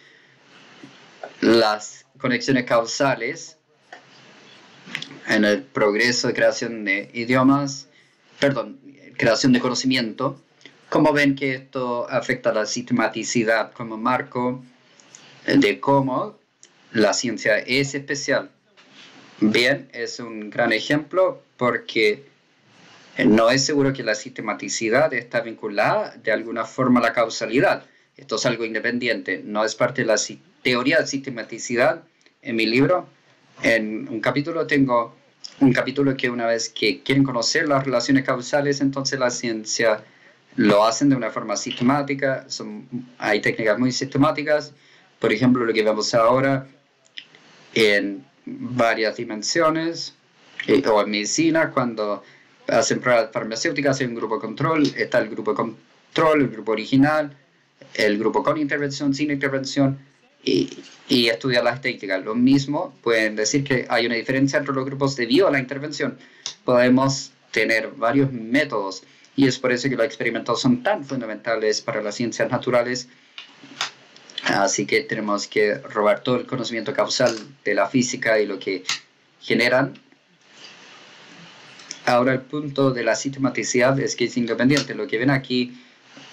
las conexiones causales en el progreso de creación de idiomas, creación de conocimiento. ¿Cómo ven que esto afecta a la sistematicidad como marco de cómo la ciencia es especial? Bien, es un gran ejemplo porque no es seguro que la sistematicidad está vinculada de alguna forma a la causalidad. Esto es algo independiente, no es parte de la teoría de sistematicidad. En mi libro, en un capítulo, tengo un capítulo que una vez que quieren conocer las relaciones causales, entonces la ciencia lo hacen de una forma sistemática. Hay técnicas muy sistemáticas, por ejemplo, lo que vemos ahora en varias dimensiones, o en medicina, cuando hacen pruebas farmacéuticas, hay un grupo de control, está el grupo de control, el grupo original, el grupo con intervención, sin intervención, y estudiar las técnicas. Lo mismo, pueden decir que hay una diferencia entre los grupos debido a la intervención. Podemos tener varios métodos, y es por eso que los experimentos son tan fundamentales para las ciencias naturales. Así que tenemos que robar todo el conocimiento causal de la física y lo que generan. Ahora el punto de la sistematicidad es que es independiente. Lo que ven aquí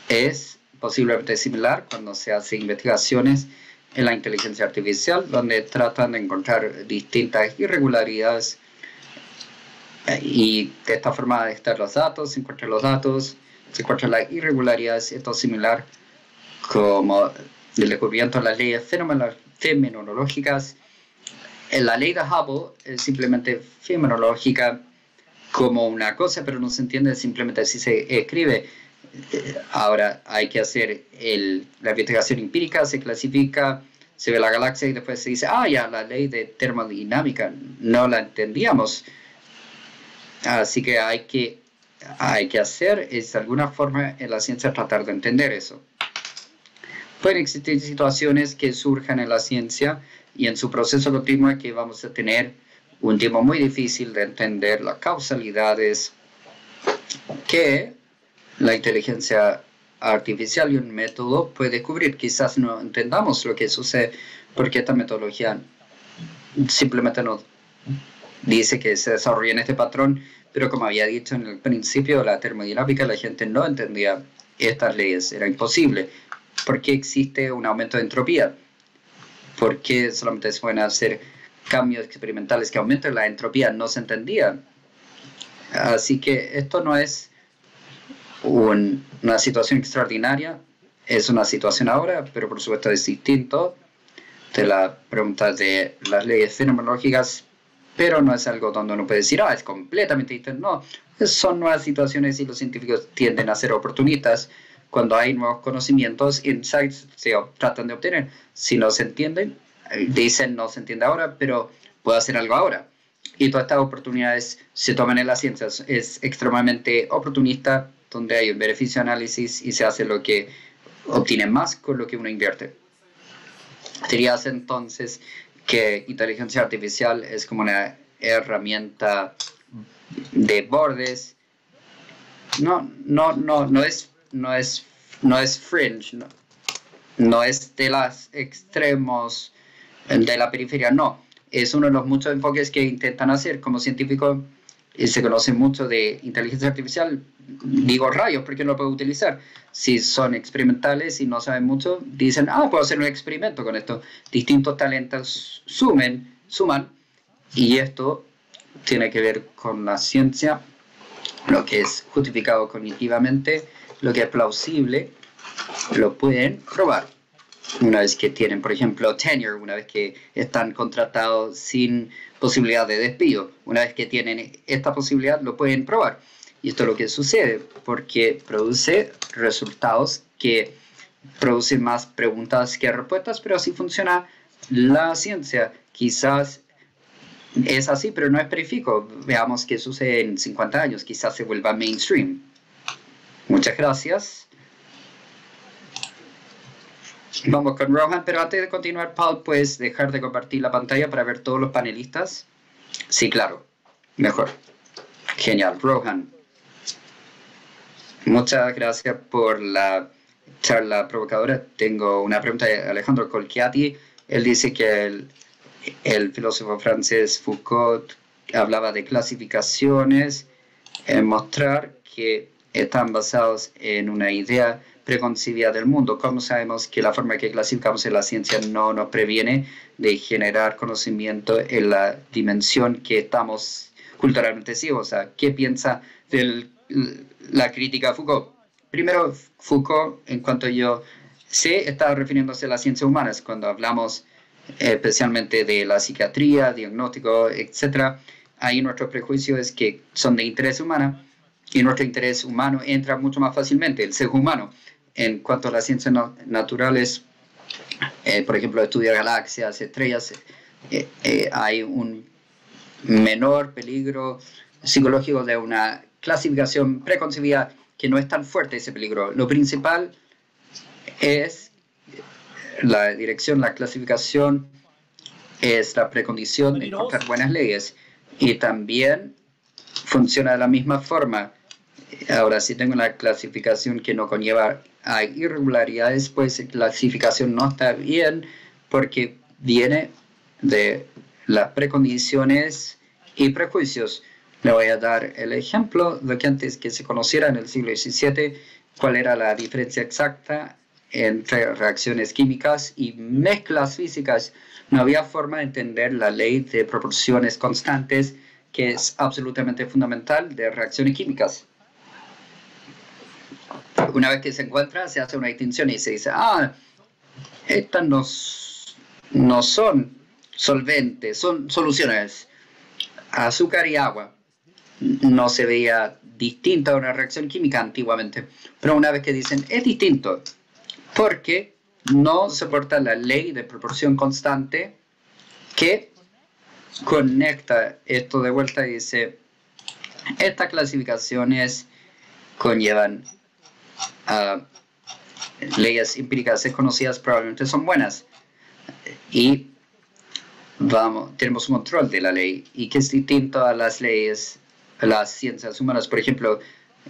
es posiblemente similar cuando se hacen investigaciones en la inteligencia artificial, donde tratan de encontrar distintas irregularidades y de esta forma de estar los datos, se encuentran las irregularidades. Esto es similar como el descubrimiento de las leyes fenomenológicas. La ley de Hubble es simplemente fenomenológica como una cosa, pero no se entiende simplemente si se escribe. Ahora hay que hacer la investigación empírica, se clasifica, se ve la galaxia y después se dice, ah, ya, la ley de termodinámica, no la entendíamos. Así que hay que hacer, es de alguna forma en la ciencia tratar de entender eso. Pueden existir situaciones que surjan en la ciencia y en su proceso continuo que vamos a tener un tiempo muy difícil de entender las causalidades que la inteligencia artificial y un método puede descubrir. Quizás no entendamos lo que sucede porque esta metodología simplemente nos dice que se desarrolla en este patrón, pero como había dicho en el principio, la termodinámica, la gente no entendía estas leyes, era imposible. ¿Por qué existe un aumento de entropía? ¿Por qué solamente se pueden hacer cambios experimentales que aumentan la entropía? No se entendía. Así que esto no es una situación extraordinaria, es una situación ahora, pero por supuesto es distinto de la pregunta de las leyes fenomenológicas, pero no es algo donde uno puede decir, ah, es completamente distinto. No, son nuevas situaciones y los científicos tienden a ser oportunistas. Cuando hay nuevos conocimientos, insights se tratan de obtener. Si no se entienden, dicen no se entiende ahora, pero puedo hacer algo ahora. Y todas estas oportunidades se toman en las ciencias. Es extremadamente oportunista, donde hay un beneficio análisis y se hace lo que obtiene más con lo que uno invierte. Dirías entonces que inteligencia artificial es como una herramienta de bordes. No es fringe, no es de los extremos de la periferia, no. Es uno de los muchos enfoques que intentan hacer como científico, y se conoce mucho de inteligencia artificial. Digo rayos, porque no lo puedo utilizar. Si son experimentales y no saben mucho, dicen, ah, puedo hacer un experimento con esto. Distintos talentos suman, y esto tiene que ver con la ciencia, lo que es justificado cognitivamente, lo que es plausible, lo pueden probar. una vez que tienen, por ejemplo, tenure, una vez que están contratados sin posibilidad de despido. Una vez que tienen esta posibilidad, lo pueden probar. Y esto es lo que sucede, porque produce resultados que producen más preguntas que respuestas, pero así funciona la ciencia. Quizás es así, pero no es específico. Veamos qué sucede en 50 años. Quizás se vuelva mainstream. Muchas gracias. Vamos con Rohan, pero antes de continuar, Paul, ¿puedes dejar de compartir la pantalla para ver todos los panelistas? Sí, claro. Mejor. Genial. Rohan, muchas gracias por la charla provocadora. Tengo una pregunta de Alejandro Colchiati. Él dice que el filósofo francés Foucault hablaba de clasificaciones, en mostrar que están basados en una idea preconcebida del mundo. ¿Cómo sabemos que la forma que clasificamos en la ciencia no nos previene de generar conocimiento en la dimensión que estamos culturalmente ciegos? O sea, ¿qué piensa de la crítica a Foucault? Primero, Foucault, en cuanto yo sé, está refiriéndose a las ciencias humanas. Cuando hablamos especialmente de la psiquiatría, diagnóstico, etc., ahí nuestro prejuicio es que son de interés humano, y nuestro interés humano entra mucho más fácilmente, el sesgo humano. En cuanto a las ciencias naturales, por ejemplo, estudiar galaxias, estrellas, hay un menor peligro psicológico de una clasificación preconcebida que no es tan fuerte ese peligro. Lo principal es la dirección, la clasificación, es la precondición de encontrar buenas leyes. Y también funciona de la misma forma. Ahora, si tengo una clasificación que no conlleva a irregularidades, pues la clasificación no está bien porque viene de las precondiciones y prejuicios. Le voy a dar el ejemplo de que antes que se conociera en el siglo XVII cuál era la diferencia exacta entre reacciones químicas y mezclas físicas. No había forma de entender la ley de proporciones constantes, que es absolutamente fundamental, de reacciones químicas. Una vez que se encuentra, se hace una distinción y se dice, ah, estas no son solventes, son soluciones. Azúcar y agua. No se veía distinta a una reacción química antiguamente. Pero una vez que dicen, es distinto, porque no soporta la ley de proporción constante, que conecta esto de vuelta y dice, estas clasificaciones conllevan leyes empíricas desconocidas, probablemente son buenas, y tenemos un control de la ley, y que es distinto a las leyes, a las ciencias humanas. Por ejemplo,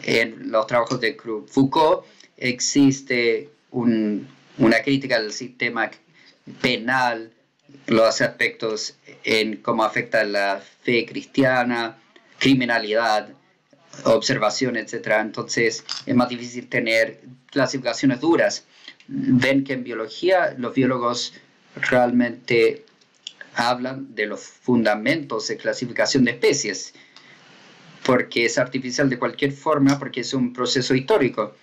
en los trabajos de Foucault existe una crítica del sistema penal, los aspectos en cómo afecta la fe cristiana, criminalidad, observación, etc. Entonces es más difícil tener clasificaciones duras. Ven que en biología los biólogos realmente hablan de los fundamentos de clasificación de especies, porque es artificial de cualquier forma, porque es un proceso histórico.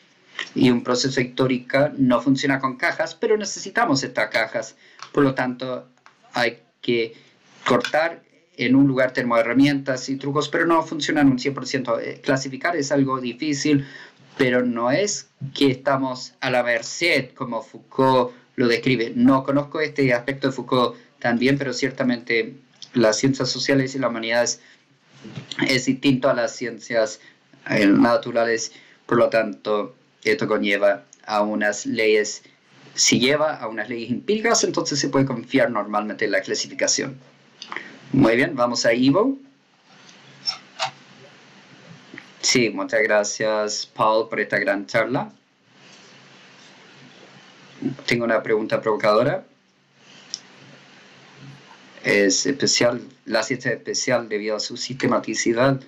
Y un proceso histórico no funciona con cajas, pero necesitamos estas cajas. Por lo tanto, hay que cortar en un lugar, tenemos herramientas y trucos, pero no funcionan un 100%. Clasificar es algo difícil, pero no es que estamos a la merced, como Foucault lo describe. No conozco este aspecto de Foucault también, pero ciertamente las ciencias sociales y las humanidades es distinto a las ciencias naturales. Por lo tanto, esto conlleva a unas leyes. Si lleva a unas leyes empíricas, entonces se puede confiar normalmente en la clasificación. Muy bien, vamos a Ivo. Sí, muchas gracias, Paul, por esta gran charla. Tengo una pregunta provocadora. Es especial, la ciencia es especial debido a su sistematicidad.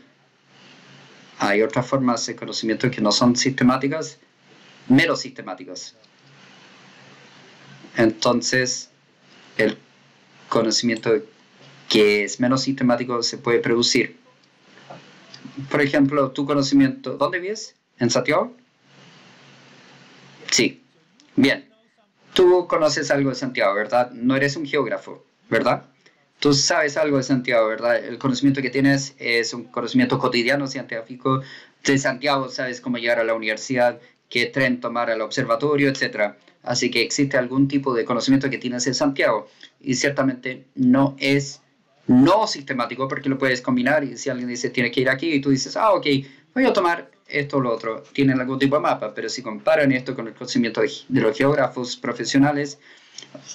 Hay otras formas de conocimiento que no son sistemáticas, mero sistemáticas. Entonces, el conocimiento que es menos sistemático se puede producir. Por ejemplo, tu conocimiento, ¿dónde vives? ¿En Santiago? Sí. Bien. Tú conoces algo de Santiago, ¿verdad? No eres un geógrafo, ¿verdad? Tú sabes algo de Santiago, ¿verdad? El conocimiento que tienes es un conocimiento cotidiano científico de Santiago, sabes cómo llegar a la universidad, qué tren tomar al observatorio, etc. Así que existe algún tipo de conocimiento que tienes en Santiago y ciertamente no es no sistemático porque lo puedes combinar y si alguien dice tiene que ir aquí y tú dices, ah, ok, voy a tomar esto o lo otro, tienen algún tipo de mapa, pero si comparan esto con el conocimiento de los geógrafos profesionales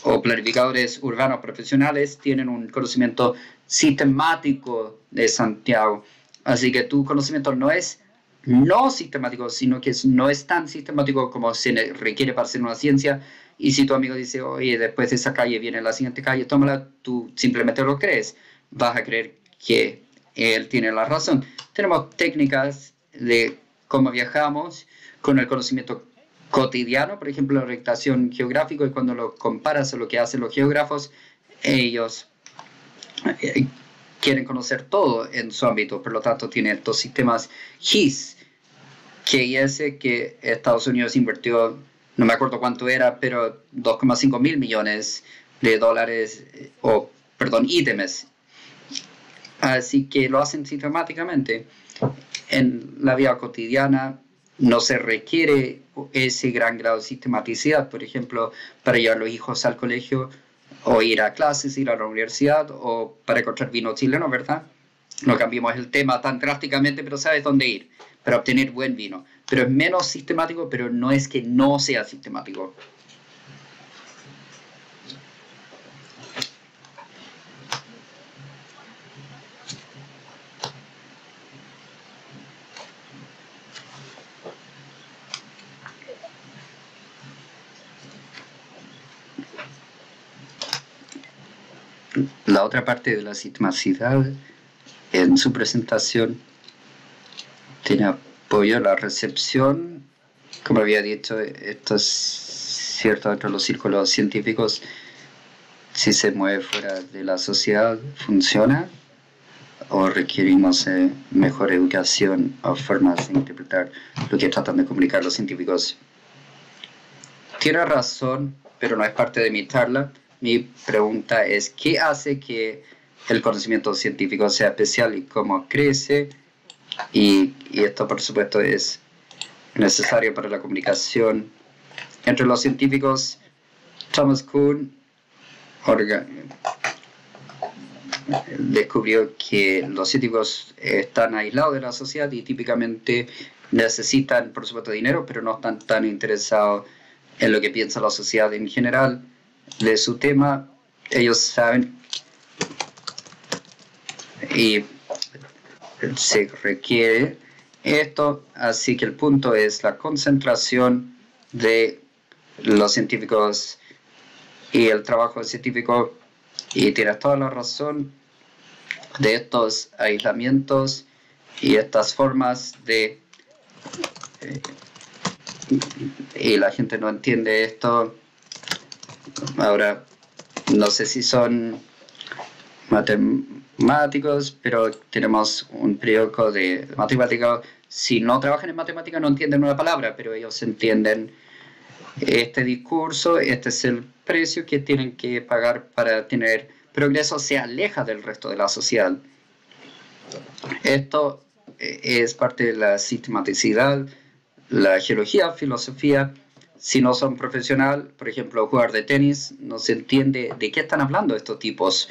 o planificadores urbanos profesionales, tienen un conocimiento sistemático de Santiago. Así que tu conocimiento no es no sistemático, sino que no es tan sistemático como se requiere para hacer una ciencia. Y si tu amigo dice, oye, después de esa calle viene la siguiente calle, tómala, tú simplemente lo crees. Vas a creer que él tiene la razón. Tenemos técnicas de cómo viajamos con el conocimiento cotidiano, por ejemplo, la orientación geográfica, y cuando lo comparas a lo que hacen los geógrafos, ellos quieren conocer todo en su ámbito, por lo tanto tienen estos sistemas GIS, que Estados Unidos invirtió, no me acuerdo cuánto era, pero 2,5 mil millones de dólares, o perdón, ítems. Así que lo hacen sistemáticamente. En la vida cotidiana no se requiere ese gran grado de sistematicidad, por ejemplo, para llevar a los hijos al colegio o ir a clases, ir a la universidad o para encontrar vino chileno, ¿verdad? No cambiemos el tema tan drásticamente, pero sabes dónde ir para obtener buen vino. Pero es menos sistemático, pero no es que no sea sistemático. La otra parte de la sistematicidad en su presentación tiene apoyo a la recepción. Como había dicho, esto es cierto dentro de los círculos científicos. Si se mueve fuera de la sociedad, funciona. O requerimos mejor educación o formas de interpretar lo que tratan de comunicar los científicos. Tiene razón, pero no es parte de mi charla. Mi pregunta es, ¿qué hace que el conocimiento científico sea especial y cómo crece? Y esto, por supuesto, es necesario para la comunicación entre los científicos. Thomas Kuhn descubrió que los científicos están aislados de la sociedad y típicamente necesitan, por supuesto, dinero, pero no están tan interesados en lo que piensa la sociedad en general de su tema. Ellos saben y se requiere esto, así que el punto es la concentración de los científicos y el trabajo científico, y tienes toda la razón de estos aislamientos y estas formas de y la gente no entiende esto. Ahora, no sé si son matemáticos, pero tenemos un periódico de matemáticas. Si no trabajan en matemáticas no entienden una palabra, pero ellos entienden este discurso. Este es el precio que tienen que pagar para tener progreso. Se aleja del resto de la sociedad. Esto es parte de la sistematicidad, la geología, filosofía. Si no son profesional, por ejemplo, jugar de tenis, no se entiende de qué están hablando estos tipos.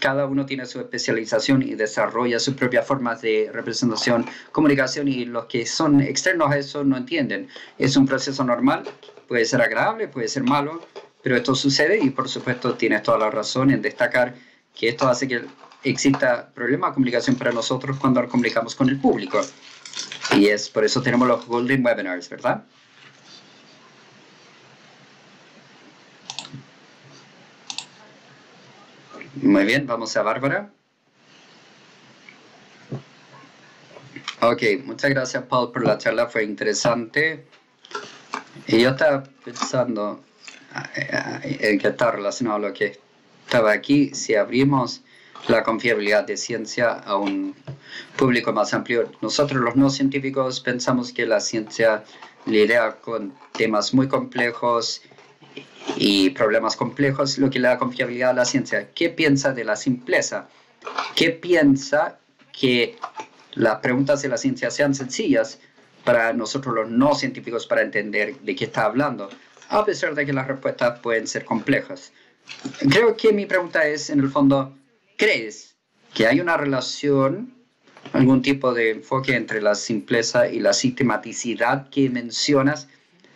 Cada uno tiene su especialización y desarrolla sus propias formas de representación, comunicación, y los que son externos a eso no entienden. Es un proceso normal, puede ser agradable, puede ser malo, pero esto sucede y, por supuesto, tienes toda la razón en destacar que esto hace que exista problema de comunicación para nosotros cuando nos comunicamos con el público. Y es por eso tenemos los Golden Webinars, ¿verdad? Muy bien, vamos a Bárbara. Ok, muchas gracias, Paul, por la charla, fue interesante. Y yo estaba pensando en que está relacionado a lo que estaba aquí. Si abrimos la confiabilidad de ciencia a un público más amplio, nosotros los no científicos pensamos que la ciencia lidia con temas muy complejos y problemas complejos, lo que le da confiabilidad a la ciencia. ¿Qué piensa de la simpleza? ¿Qué piensa que las preguntas de la ciencia sean sencillas para nosotros los no científicos para entender de qué está hablando, a pesar de que las respuestas pueden ser complejas? Creo que mi pregunta es, en el fondo, ¿crees que hay una relación, algún tipo de enfoque entre la simpleza y la sistematicidad que mencionas?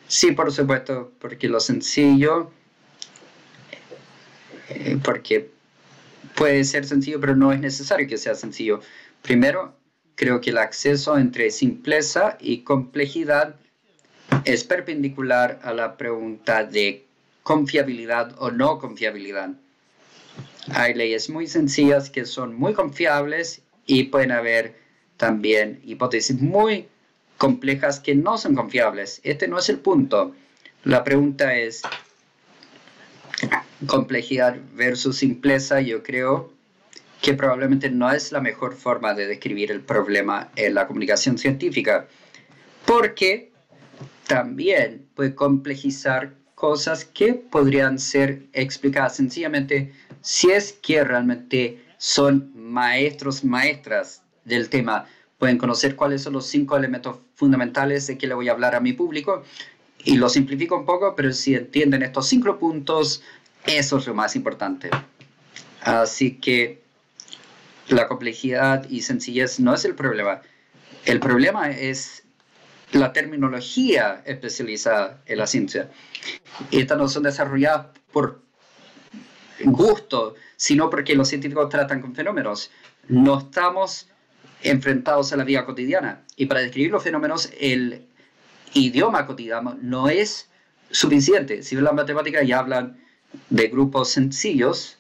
Sí, por supuesto, porque lo sencillo, porque puede ser sencillo, pero no es necesario que sea sencillo. Primero, creo que el acceso entre simpleza y complejidad es perpendicular a la pregunta de confiabilidad o no confiabilidad. Hay leyes muy sencillas que son muy confiables y pueden haber también hipótesis muy complejas que no son confiables. Este no es el punto. La pregunta es complejidad versus simpleza. Yo creo que probablemente no es la mejor forma de describir el problema en la comunicación científica, porque también puede complejizar cosas que podrían ser explicadas sencillamente si es que realmente son maestros, maestras del tema. Pueden conocer cuáles son los 5 elementos fundamentales de que le voy a hablar a mi público, y lo simplifico un poco, pero si entienden estos 5 puntos, eso es lo más importante. Así que la complejidad y sencillez no es el problema. El problema es la terminología especializada en la ciencia. Estas no son desarrolladas por gusto, sino porque los científicos tratan con fenómenos. No estamos enfrentados a la vida cotidiana. Y para describir los fenómenos, el idioma cotidiano no es suficiente. Si ven la matemática y hablan de grupos sencillos,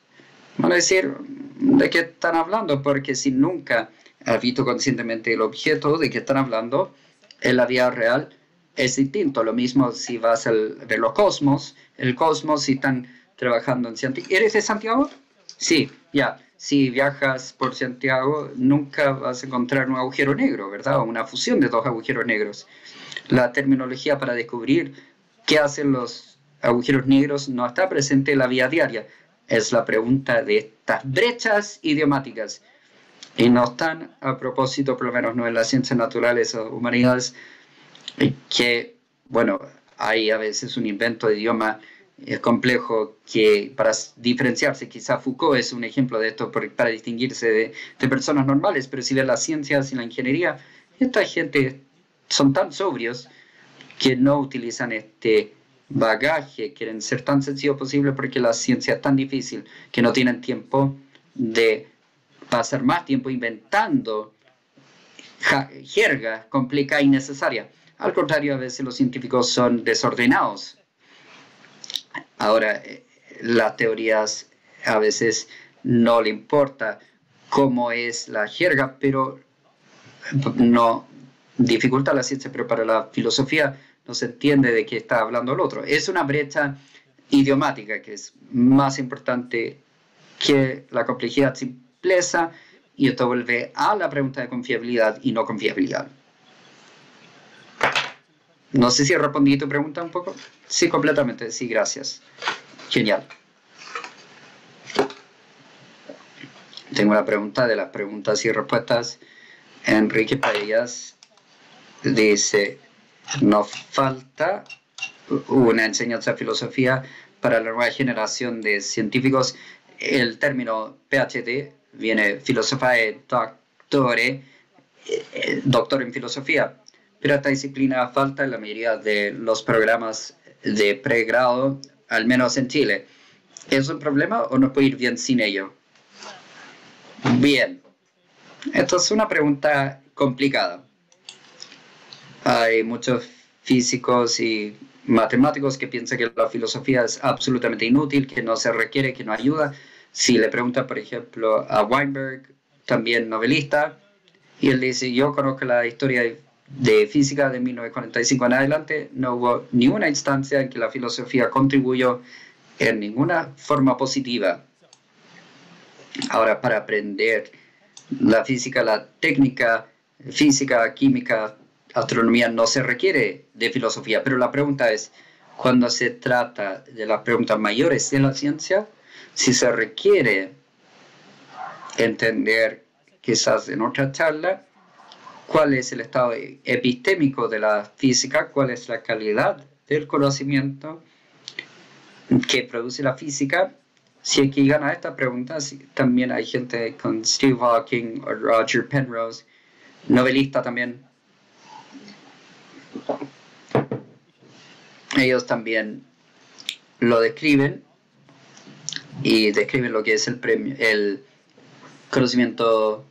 van a decir, ¿de qué están hablando? Porque si nunca has visto conscientemente el objeto de que están hablando, en la vida real es distinto. Lo mismo si vas de los cosmos, el cosmos, si están trabajando en Santiago. ¿Eres de Santiago? Sí, ya. Si viajas por Santiago, nunca vas a encontrar un agujero negro, ¿verdad? O una fusión de 2 agujeros negros. La terminología para descubrir qué hacen los agujeros negros no está presente en la vida diaria. Es la pregunta de estas brechas idiomáticas. Y no están a propósito, por lo menos no en las ciencias naturales o humanidades, que, bueno, hay a veces un invento de idioma complejo que para diferenciarse, quizá Foucault es un ejemplo de esto para distinguirse de personas normales, pero si ves las ciencias y la ingeniería, esta gente son tan sobrios que no utilizan este bagaje, quieren ser tan sencillos posible porque la ciencia es tan difícil que no tienen tiempo de pasar más tiempo inventando jerga complicada e innecesaria. Al contrario, a veces los científicos son desordenados. Ahora, las teorías a veces no le importa cómo es la jerga, pero no dificulta la ciencia, pero para la filosofía no se entiende de qué está hablando el otro. Es una brecha idiomática que es más importante que la complejidad simpleza, y esto vuelve a la pregunta de confiabilidad y no confiabilidad. No sé si respondí tu pregunta un poco. Sí, completamente. Sí, gracias. Genial. Tengo la pregunta de las preguntas y respuestas. Enrique Paellas dice: nos falta una enseñanza de filosofía para la nueva generación de científicos. El término PhD viene Philosophae Doctore, doctor en filosofía, pero esta disciplina falta en la mayoría de los programas de pregrado, al menos en Chile. ¿Es un problema o no puede ir bien sin ello? Bien, esta es una pregunta complicada. Hay muchos físicos y matemáticos que piensan que la filosofía es absolutamente inútil, que no se requiere, que no ayuda. Si le preguntan, por ejemplo, a Weinberg, también novelista, y él dice, yo conozco la historia de física de 1945 en adelante, no hubo ni una instancia en que la filosofía contribuyó en ninguna forma positiva. Ahora, para aprender la física, la técnica, física, química, astronomía, no se requiere de filosofía, pero la pregunta es, cuando se trata de las preguntas mayores de la ciencia, si se requiere entender, quizás en otra charla, cuál es el estado epistémico de la física, cuál es la calidad del conocimiento que produce la física. Si es que llegan a estas preguntas, también hay gente con Steve Hawking o Roger Penrose, novelista también. Ellos también lo describen y describen lo que es el conocimiento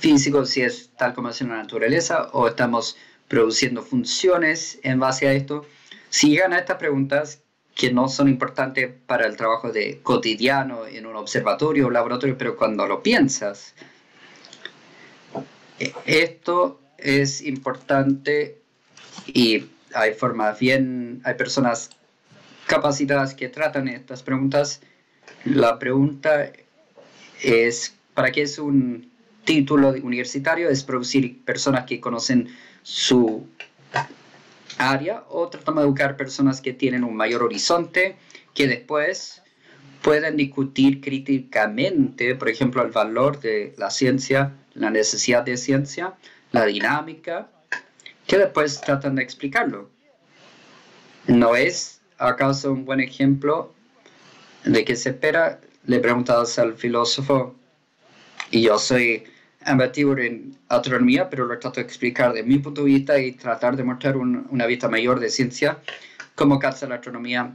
físico, si es tal como es en la naturaleza o estamos produciendo funciones en base a esto. Si llegan a estas preguntas, que no son importantes para el trabajo de cotidiano en un observatorio o laboratorio, pero cuando lo piensas, esto es importante y hay formas bien, hay personas capacitadas que tratan estas preguntas. La pregunta es, ¿para qué es un título universitario? Es producir personas que conocen su área, o tratamos de educar personas que tienen un mayor horizonte, que después pueden discutir críticamente, por ejemplo, el valor de la ciencia, la necesidad de ciencia, la dinámica, que después tratan de explicarlo. ¿No es acaso un buen ejemplo de qué se espera? Le preguntas al filósofo, y yo soy ambativo en astronomía, pero lo trato de explicar de mi punto de vista y tratar de mostrar una vista mayor de ciencia, cómo calza la astronomía.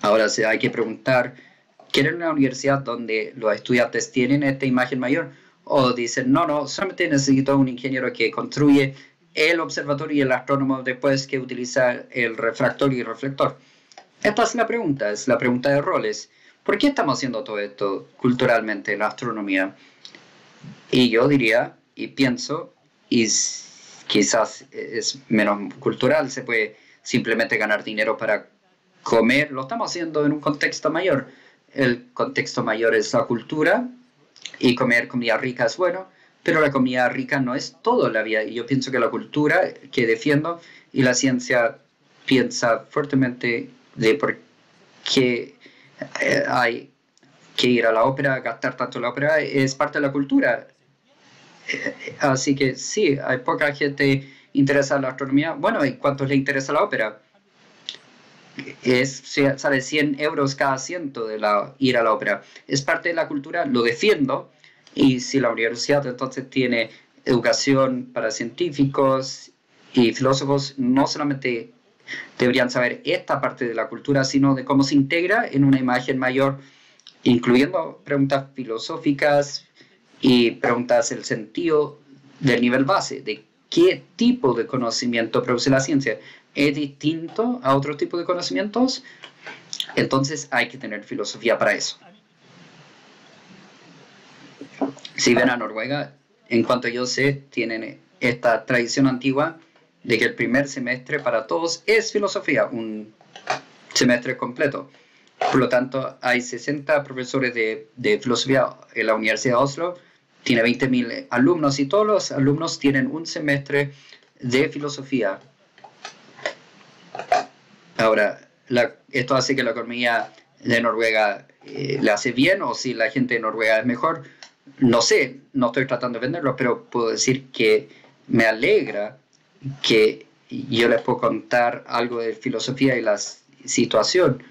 Ahora sí, hay que preguntar, ¿quieren una universidad donde los estudiantes tienen esta imagen mayor? O dicen, no, no, solamente necesito un ingeniero que construye el observatorio y el astrónomo después que utiliza el refractor y el reflector. Esta es la pregunta de roles. ¿Por qué estamos haciendo todo esto culturalmente en la astronomía? Y yo diría, y pienso, y quizás es menos cultural, se puede simplemente ganar dinero para comer. Lo estamos haciendo en un contexto mayor. El contexto mayor es la cultura, y comer comida rica es bueno, pero la comida rica no es todo la vida. Y yo pienso que la cultura que defiendo y la ciencia piensa fuertemente de por qué hay que ir a la ópera, gastar tanto la ópera, es parte de la cultura. Así que sí, hay poca gente interesada en la astronomía. Bueno, ¿y cuántos le interesa la ópera? Sale 100 euros cada asiento de ir a la ópera. Es parte de la cultura, lo defiendo. Y si la universidad entonces tiene educación para científicos y filósofos, no solamente deberían saber esta parte de la cultura, sino de cómo se integra en una imagen mayor, incluyendo preguntas filosóficas y preguntas del sentido del nivel base, de qué tipo de conocimiento produce la ciencia. ¿Es distinto a otro tipo de conocimientos? Entonces hay que tener filosofía para eso. Si ven a Noruega, en cuanto yo sé, tienen esta tradición antigua de que el primer semestre para todos es filosofía, un semestre completo. Por lo tanto, hay 60 profesores de filosofía en la Universidad de Oslo, tiene 20.000 alumnos y todos los alumnos tienen un semestre de filosofía. Ahora, esto hace que la economía de Noruega le hace bien, o si la gente de Noruega es mejor, no sé, no estoy tratando de venderlo, pero puedo decir que me alegra que yo les puedo contar algo de filosofía y la situación.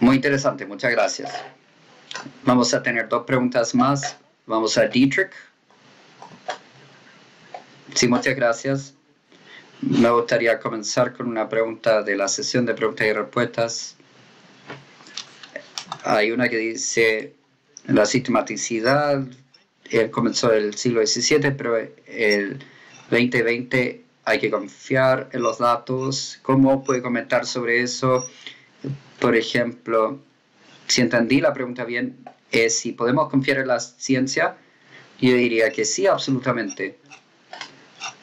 Muy interesante, muchas gracias. Vamos a tener dos preguntas más. Vamos a Dietrich. Sí, muchas gracias. Me gustaría comenzar con una pregunta de la sesión de preguntas y respuestas. Hay una que dice, la sistematicidad comenzó en el siglo XVII, pero el 2020 hay que confiar en los datos. ¿Cómo puede comentar sobre eso? Por ejemplo, si entendí la pregunta bien, es si podemos confiar en la ciencia. Yo diría que sí, absolutamente.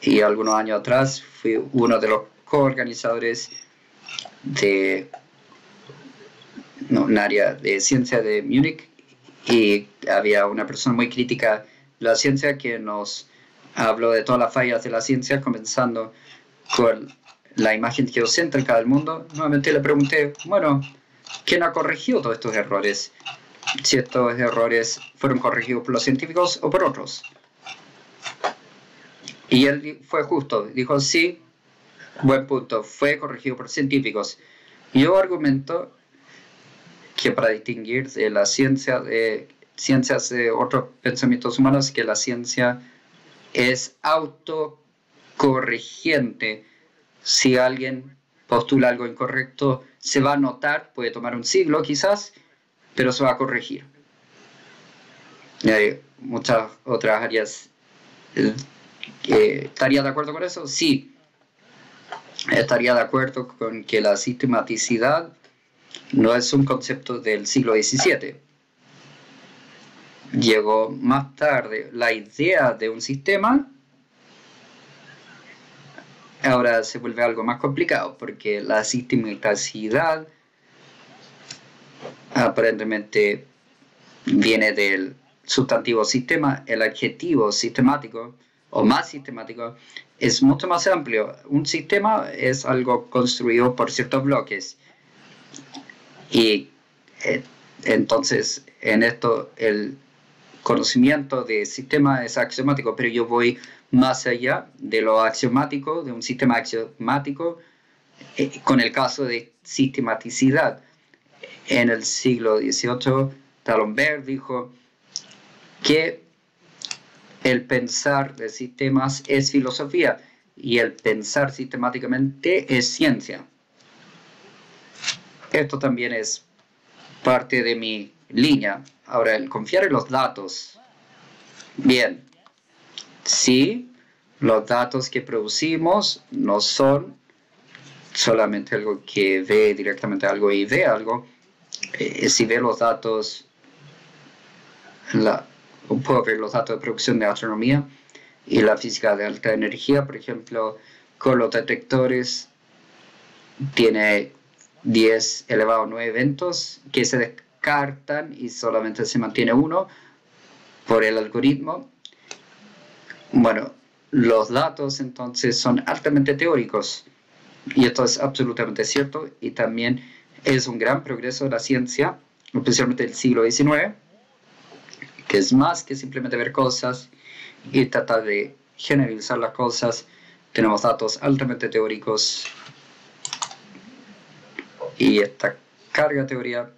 Y algunos años atrás fui uno de los coorganizadores de un área de ciencia de Múnich, y había una persona muy crítica de la ciencia que nos Hablo de todas las fallas de la ciencia, comenzando con la imagen geocéntrica del mundo. Nuevamente le pregunté, bueno, ¿quién ha corregido todos estos errores? Si estos errores fueron corregidos por los científicos o por otros. Y él fue justo, dijo, sí, buen punto, fue corregido por científicos. Yo argumento que para distinguir de la ciencia, de ciencias de otros pensamientos humanos, que la ciencia es autocorrigiente. Si alguien postula algo incorrecto, se va a notar, puede tomar un siglo quizás, pero se va a corregir. Y hay muchas otras áreas. ¿Estaría de acuerdo con eso? Sí. Estaría de acuerdo con que la sistematicidad no es un concepto del siglo XVII. Llegó más tarde la idea de un sistema. Ahora se vuelve algo más complicado porque la sistematicidad aparentemente viene del sustantivo sistema. El adjetivo sistemático o más sistemático es mucho más amplio. Un sistema es algo construido por ciertos bloques. Y entonces en esto el conocimiento de sistema es axiomático, pero yo voy más allá de lo axiomático, de un sistema axiomático, con el caso de sistematicidad. En el siglo XVIII, D'Alembert dijo que el pensar de sistemas es filosofía y el pensar sistemáticamente es ciencia. Esto también es parte de mi línea. Ahora, el confiar en los datos. Bien, sí, los datos que producimos no son solamente algo que ve directamente algo y ve algo. Si ve los datos, puedo ver los datos de producción de astronomía y la física de alta energía, por ejemplo, con los detectores tiene 10 elevado a 9 eventos que se descartan y solamente se mantiene uno por el algoritmo. Bueno, los datos entonces son altamente teóricos y esto es absolutamente cierto y también es un gran progreso de la ciencia, especialmente del siglo XIX, que es más que simplemente ver cosas y tratar de generalizar las cosas. Tenemos datos altamente teóricos. Y esta carga teoría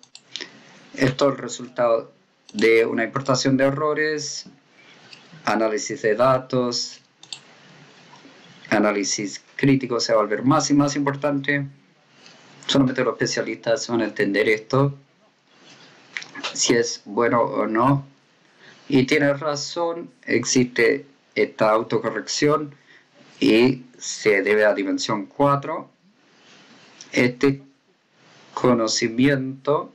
es todo el resultado de una importación de errores, análisis de datos, análisis crítico se va a volver más y más importante. Solamente los especialistas van a entender esto, si es bueno o no. Y tienes razón, existe esta autocorrección y se debe a dimensión 4. Este conocimiento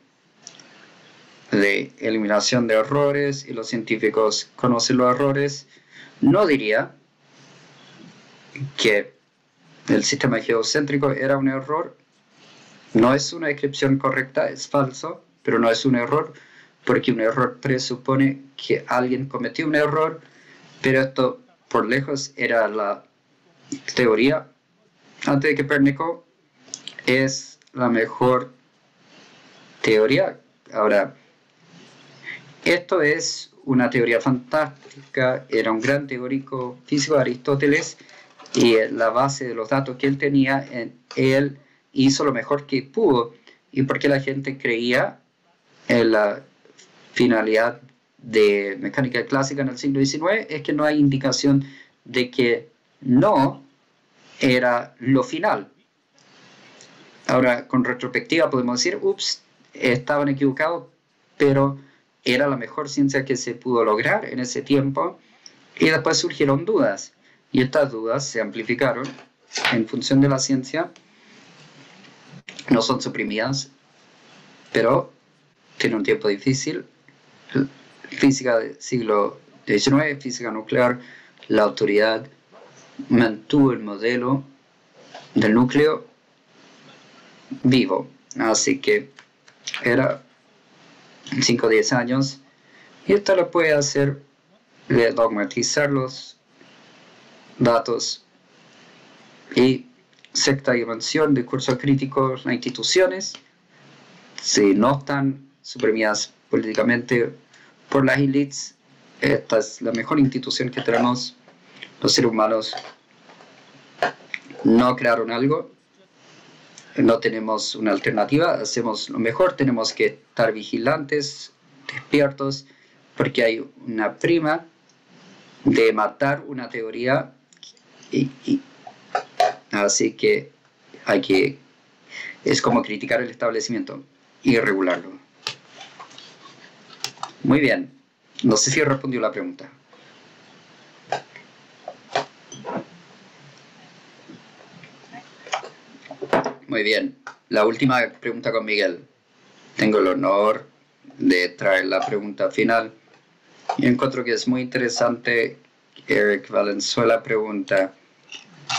de eliminación de errores y los científicos conocen los errores. No diría que el sistema geocéntrico era un error. No es una descripción correcta, es falso, pero no es un error porque un error presupone que alguien cometió un error, pero esto por lejos era la teoría antes de Copérnico. Es la mejor teoría. Ahora, esto es una teoría fantástica, era un gran teórico físico de Aristóteles y la base de los datos que él tenía, él hizo lo mejor que pudo. Y porque la gente creía en la finalidad de mecánica clásica en el siglo XIX es que no hay indicación de que no era lo final. Ahora, con retrospectiva podemos decir, ups, estaban equivocados, pero era la mejor ciencia que se pudo lograr en ese tiempo. Y después surgieron dudas. Y estas dudas se amplificaron en función de la ciencia. No son suprimidas, pero tiene un tiempo difícil. Física del siglo XIX, física nuclear, la autoridad mantuvo el modelo del núcleo vivo, así que era 5 o 10 años y esto lo puede hacer dogmatizar los datos. Y sexta dimensión, discursos críticos, las instituciones si no están suprimidas políticamente por las élites. Esta es la mejor institución que tenemos. Los seres humanos no crearon algo, no tenemos una alternativa, hacemos lo mejor, tenemos que estar vigilantes, despiertos, porque hay una prima de matar una teoría, así que hay que, es como criticar el establecimiento y regularlo. Muy bien, no sé si respondió la pregunta. Muy bien, la última pregunta con Miguel. Tengo el honor de traer la pregunta final. Yo encuentro que es muy interesante. Eric Valenzuela pregunta,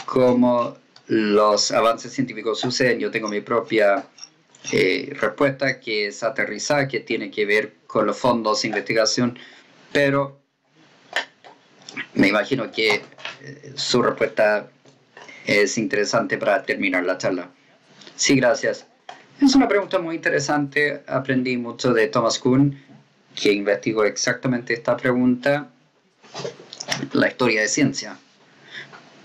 ¿cómo los avances científicos suceden? Yo tengo mi propia respuesta, que es aterrizada, que tiene que ver con los fondos de investigación, pero me imagino que su respuesta es interesante para terminar la charla. Sí, gracias. Es una pregunta muy interesante. Aprendí mucho de Thomas Kuhn, que investigó exactamente esta pregunta, la historia de ciencia.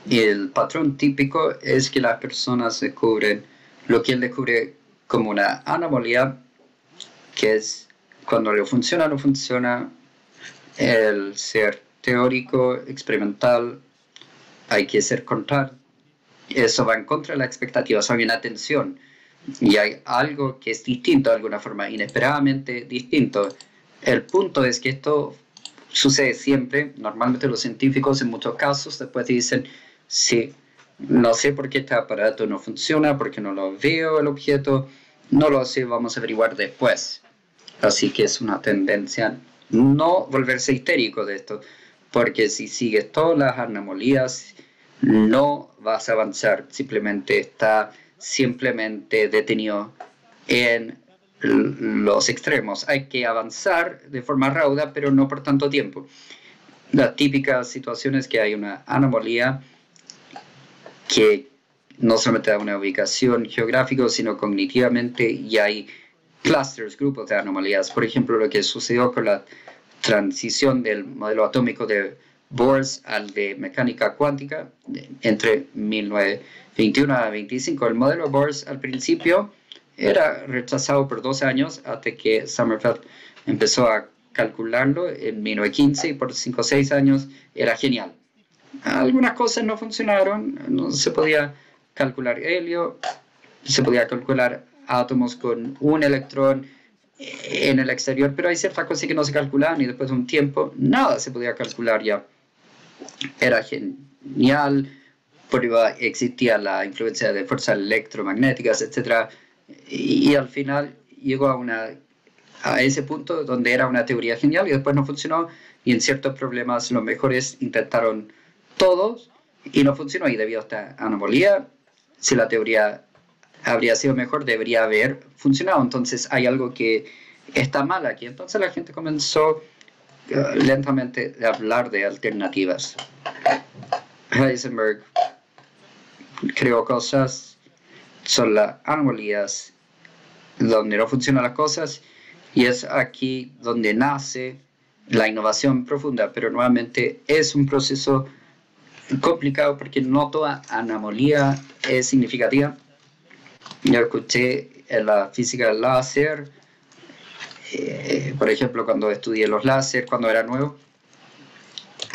Y el patrón típico es que las personas descubren lo que él descubre como una anomalía, que es cuando no funciona, el ser teórico, experimental, hay que ser contrario. Eso va en contra de las expectativas, hay una tensión y hay algo que es distinto de alguna forma, inesperadamente distinto. El punto es que esto sucede siempre. Normalmente los científicos en muchos casos después dicen, sí, no sé por qué este aparato no funciona, porque no lo veo el objeto, no lo sé, vamos a averiguar después. Así que es una tendencia no volverse histérico de esto, porque si sigues todas las anomalías no vas a avanzar, simplemente está detenido en los extremos. Hay que avanzar de forma rauda, pero no por tanto tiempo. La típica situación es que hay una anomalía que no solamente da una ubicación geográfica, sino cognitivamente, y hay clusters, grupos de anomalías. Por ejemplo, lo que sucedió con la transición del modelo atómico de Bohr al de mecánica cuántica entre 1921 a 25. El modelo Bohr al principio era rechazado por 12 años hasta que Sommerfeld empezó a calcularlo en 1915, y por 5 o 6 años era genial. Algunas cosas no funcionaron, no se podía calcular helio, se podía calcular átomos con un electrón en el exterior, pero hay ciertas cosas que no se calculaban y después de un tiempo nada se podía calcular ya. Era genial, porque existía la influencia de fuerzas electromagnéticas, etc. Y al final llegó a ese punto donde era una teoría genial y después no funcionó, y en ciertos problemas los mejores intentaron todos y no funcionó, y debido a esta anomalía, si la teoría habría sido mejor, debería haber funcionado. Entonces hay algo que está mal aquí. Entonces la gente comenzó lentamente a hablar de alternativas. Heisenberg creó cosas, son las anomalías donde no funcionan las cosas, y es aquí donde nace la innovación profunda, pero nuevamente es un proceso complicado porque no toda anomalía es significativa. Yo escuché en la física del láser, por ejemplo, cuando estudié los láser, cuando era nuevo,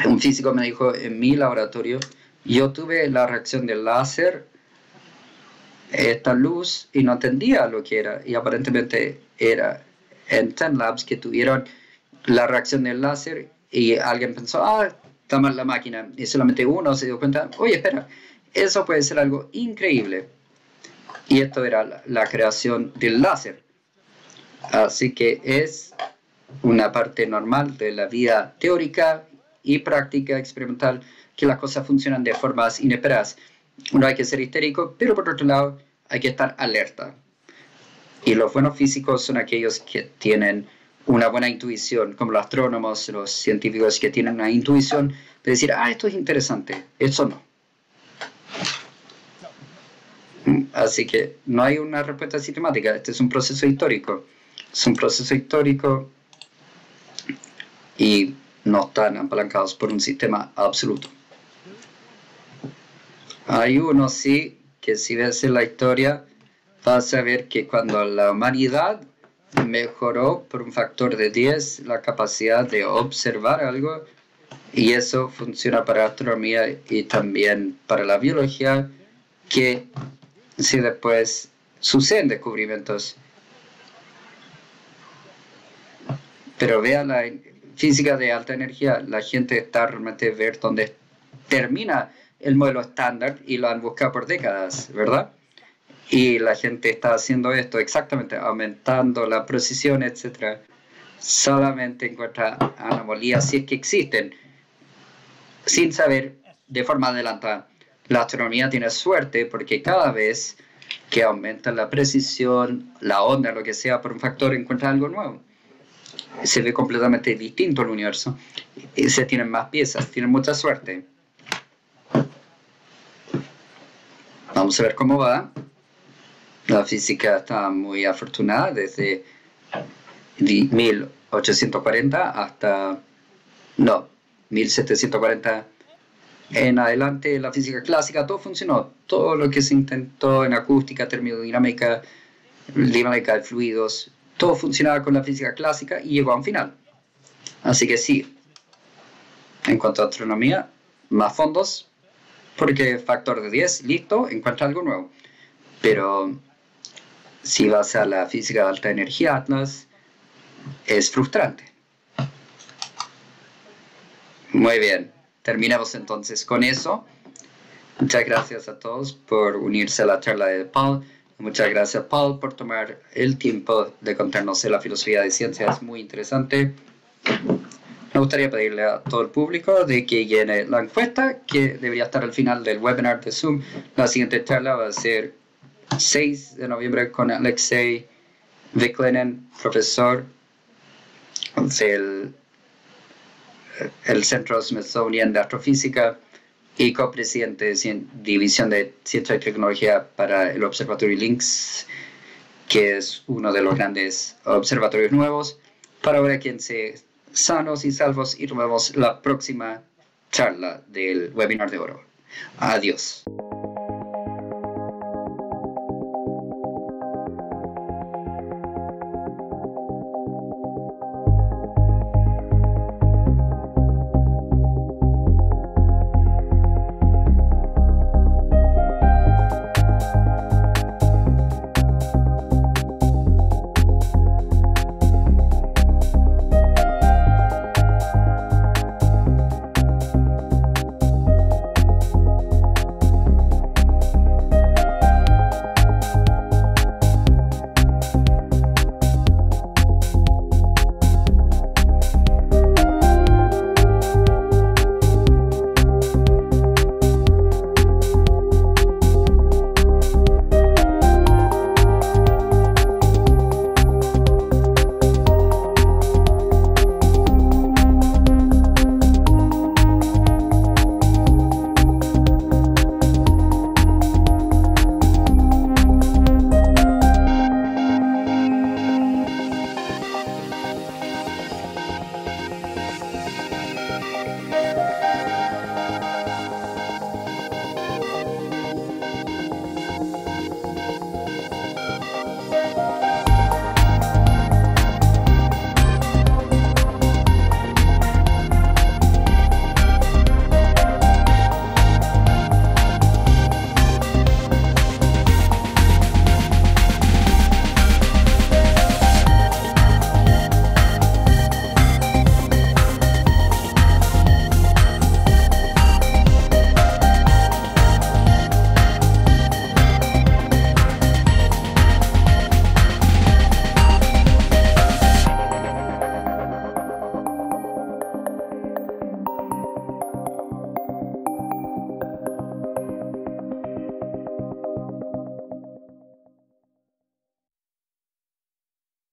un físico me dijo, en mi laboratorio, yo tuve la reacción del láser, esta luz, y no entendía lo que era. Y aparentemente era en 10 labs que tuvieron la reacción del láser, y alguien pensó, ah, está mal la máquina. Y solamente uno se dio cuenta, oye, espera, eso puede ser algo increíble. Y esto era la creación del láser. Así que es una parte normal de la vida teórica y práctica experimental, que las cosas funcionan de formas inesperadas. Uno hay que ser histérico, pero por otro lado hay que estar alerta. Y los buenos físicos son aquellos que tienen una buena intuición, como los astrónomos, los científicos que tienen una intuición de decir, ah, esto es interesante, esto no. Así que no hay una respuesta sistemática, este es un proceso histórico. Es un proceso histórico y no están apalancados por un sistema absoluto. Hay uno, sí, que si ves en la historia vas a ver que cuando la humanidad mejoró por un factor de 10 la capacidad de observar algo, y eso funciona para astronomía y también para la biología, que si después suceden descubrimientos. Pero vea la física de alta energía, la gente está realmente a ver dónde termina el modelo estándar y lo han buscado por décadas, ¿verdad? Y la gente está haciendo esto exactamente, aumentando la precisión, etc. Solamente encuentra anomalías, si es que existen, sin saber de forma adelantada. La astronomía tiene suerte porque cada vez que aumenta la precisión, la onda, lo que sea, por un factor, encuentra algo nuevo. Se ve completamente distinto el universo. Y se tienen más piezas, tienen mucha suerte. Vamos a ver cómo va. La física está muy afortunada desde 1840 hasta... no, 1740 en adelante. La física clásica, todo funcionó. Todo lo que se intentó en acústica, termodinámica, dinámica de fluidos, todo funcionaba con la física clásica y llegó a un final. Así que sí, en cuanto a astronomía, más fondos, porque factor de 10, listo, encuentra algo nuevo. Pero si vas a la física de alta energía, Atlas, es frustrante. Muy bien, terminamos entonces con eso. Muchas gracias a todos por unirse a la charla de Paul. Muchas gracias, Paul, por tomar el tiempo de contarnos la filosofía de ciencia. Es muy interesante. Me gustaría pedirle a todo el público de que llene la encuesta, que debería estar al final del webinar de Zoom. La siguiente charla va a ser 6 de noviembre con Alexei Viklinen, profesor del Centro Smithsonian de Astrofísica y copresidente de División de Ciencia y Tecnología para el Observatorio Links, que es uno de los grandes observatorios nuevos. Para ahora, quédense sanos y salvos y nos vemos la próxima charla del webinar de oro. Adiós.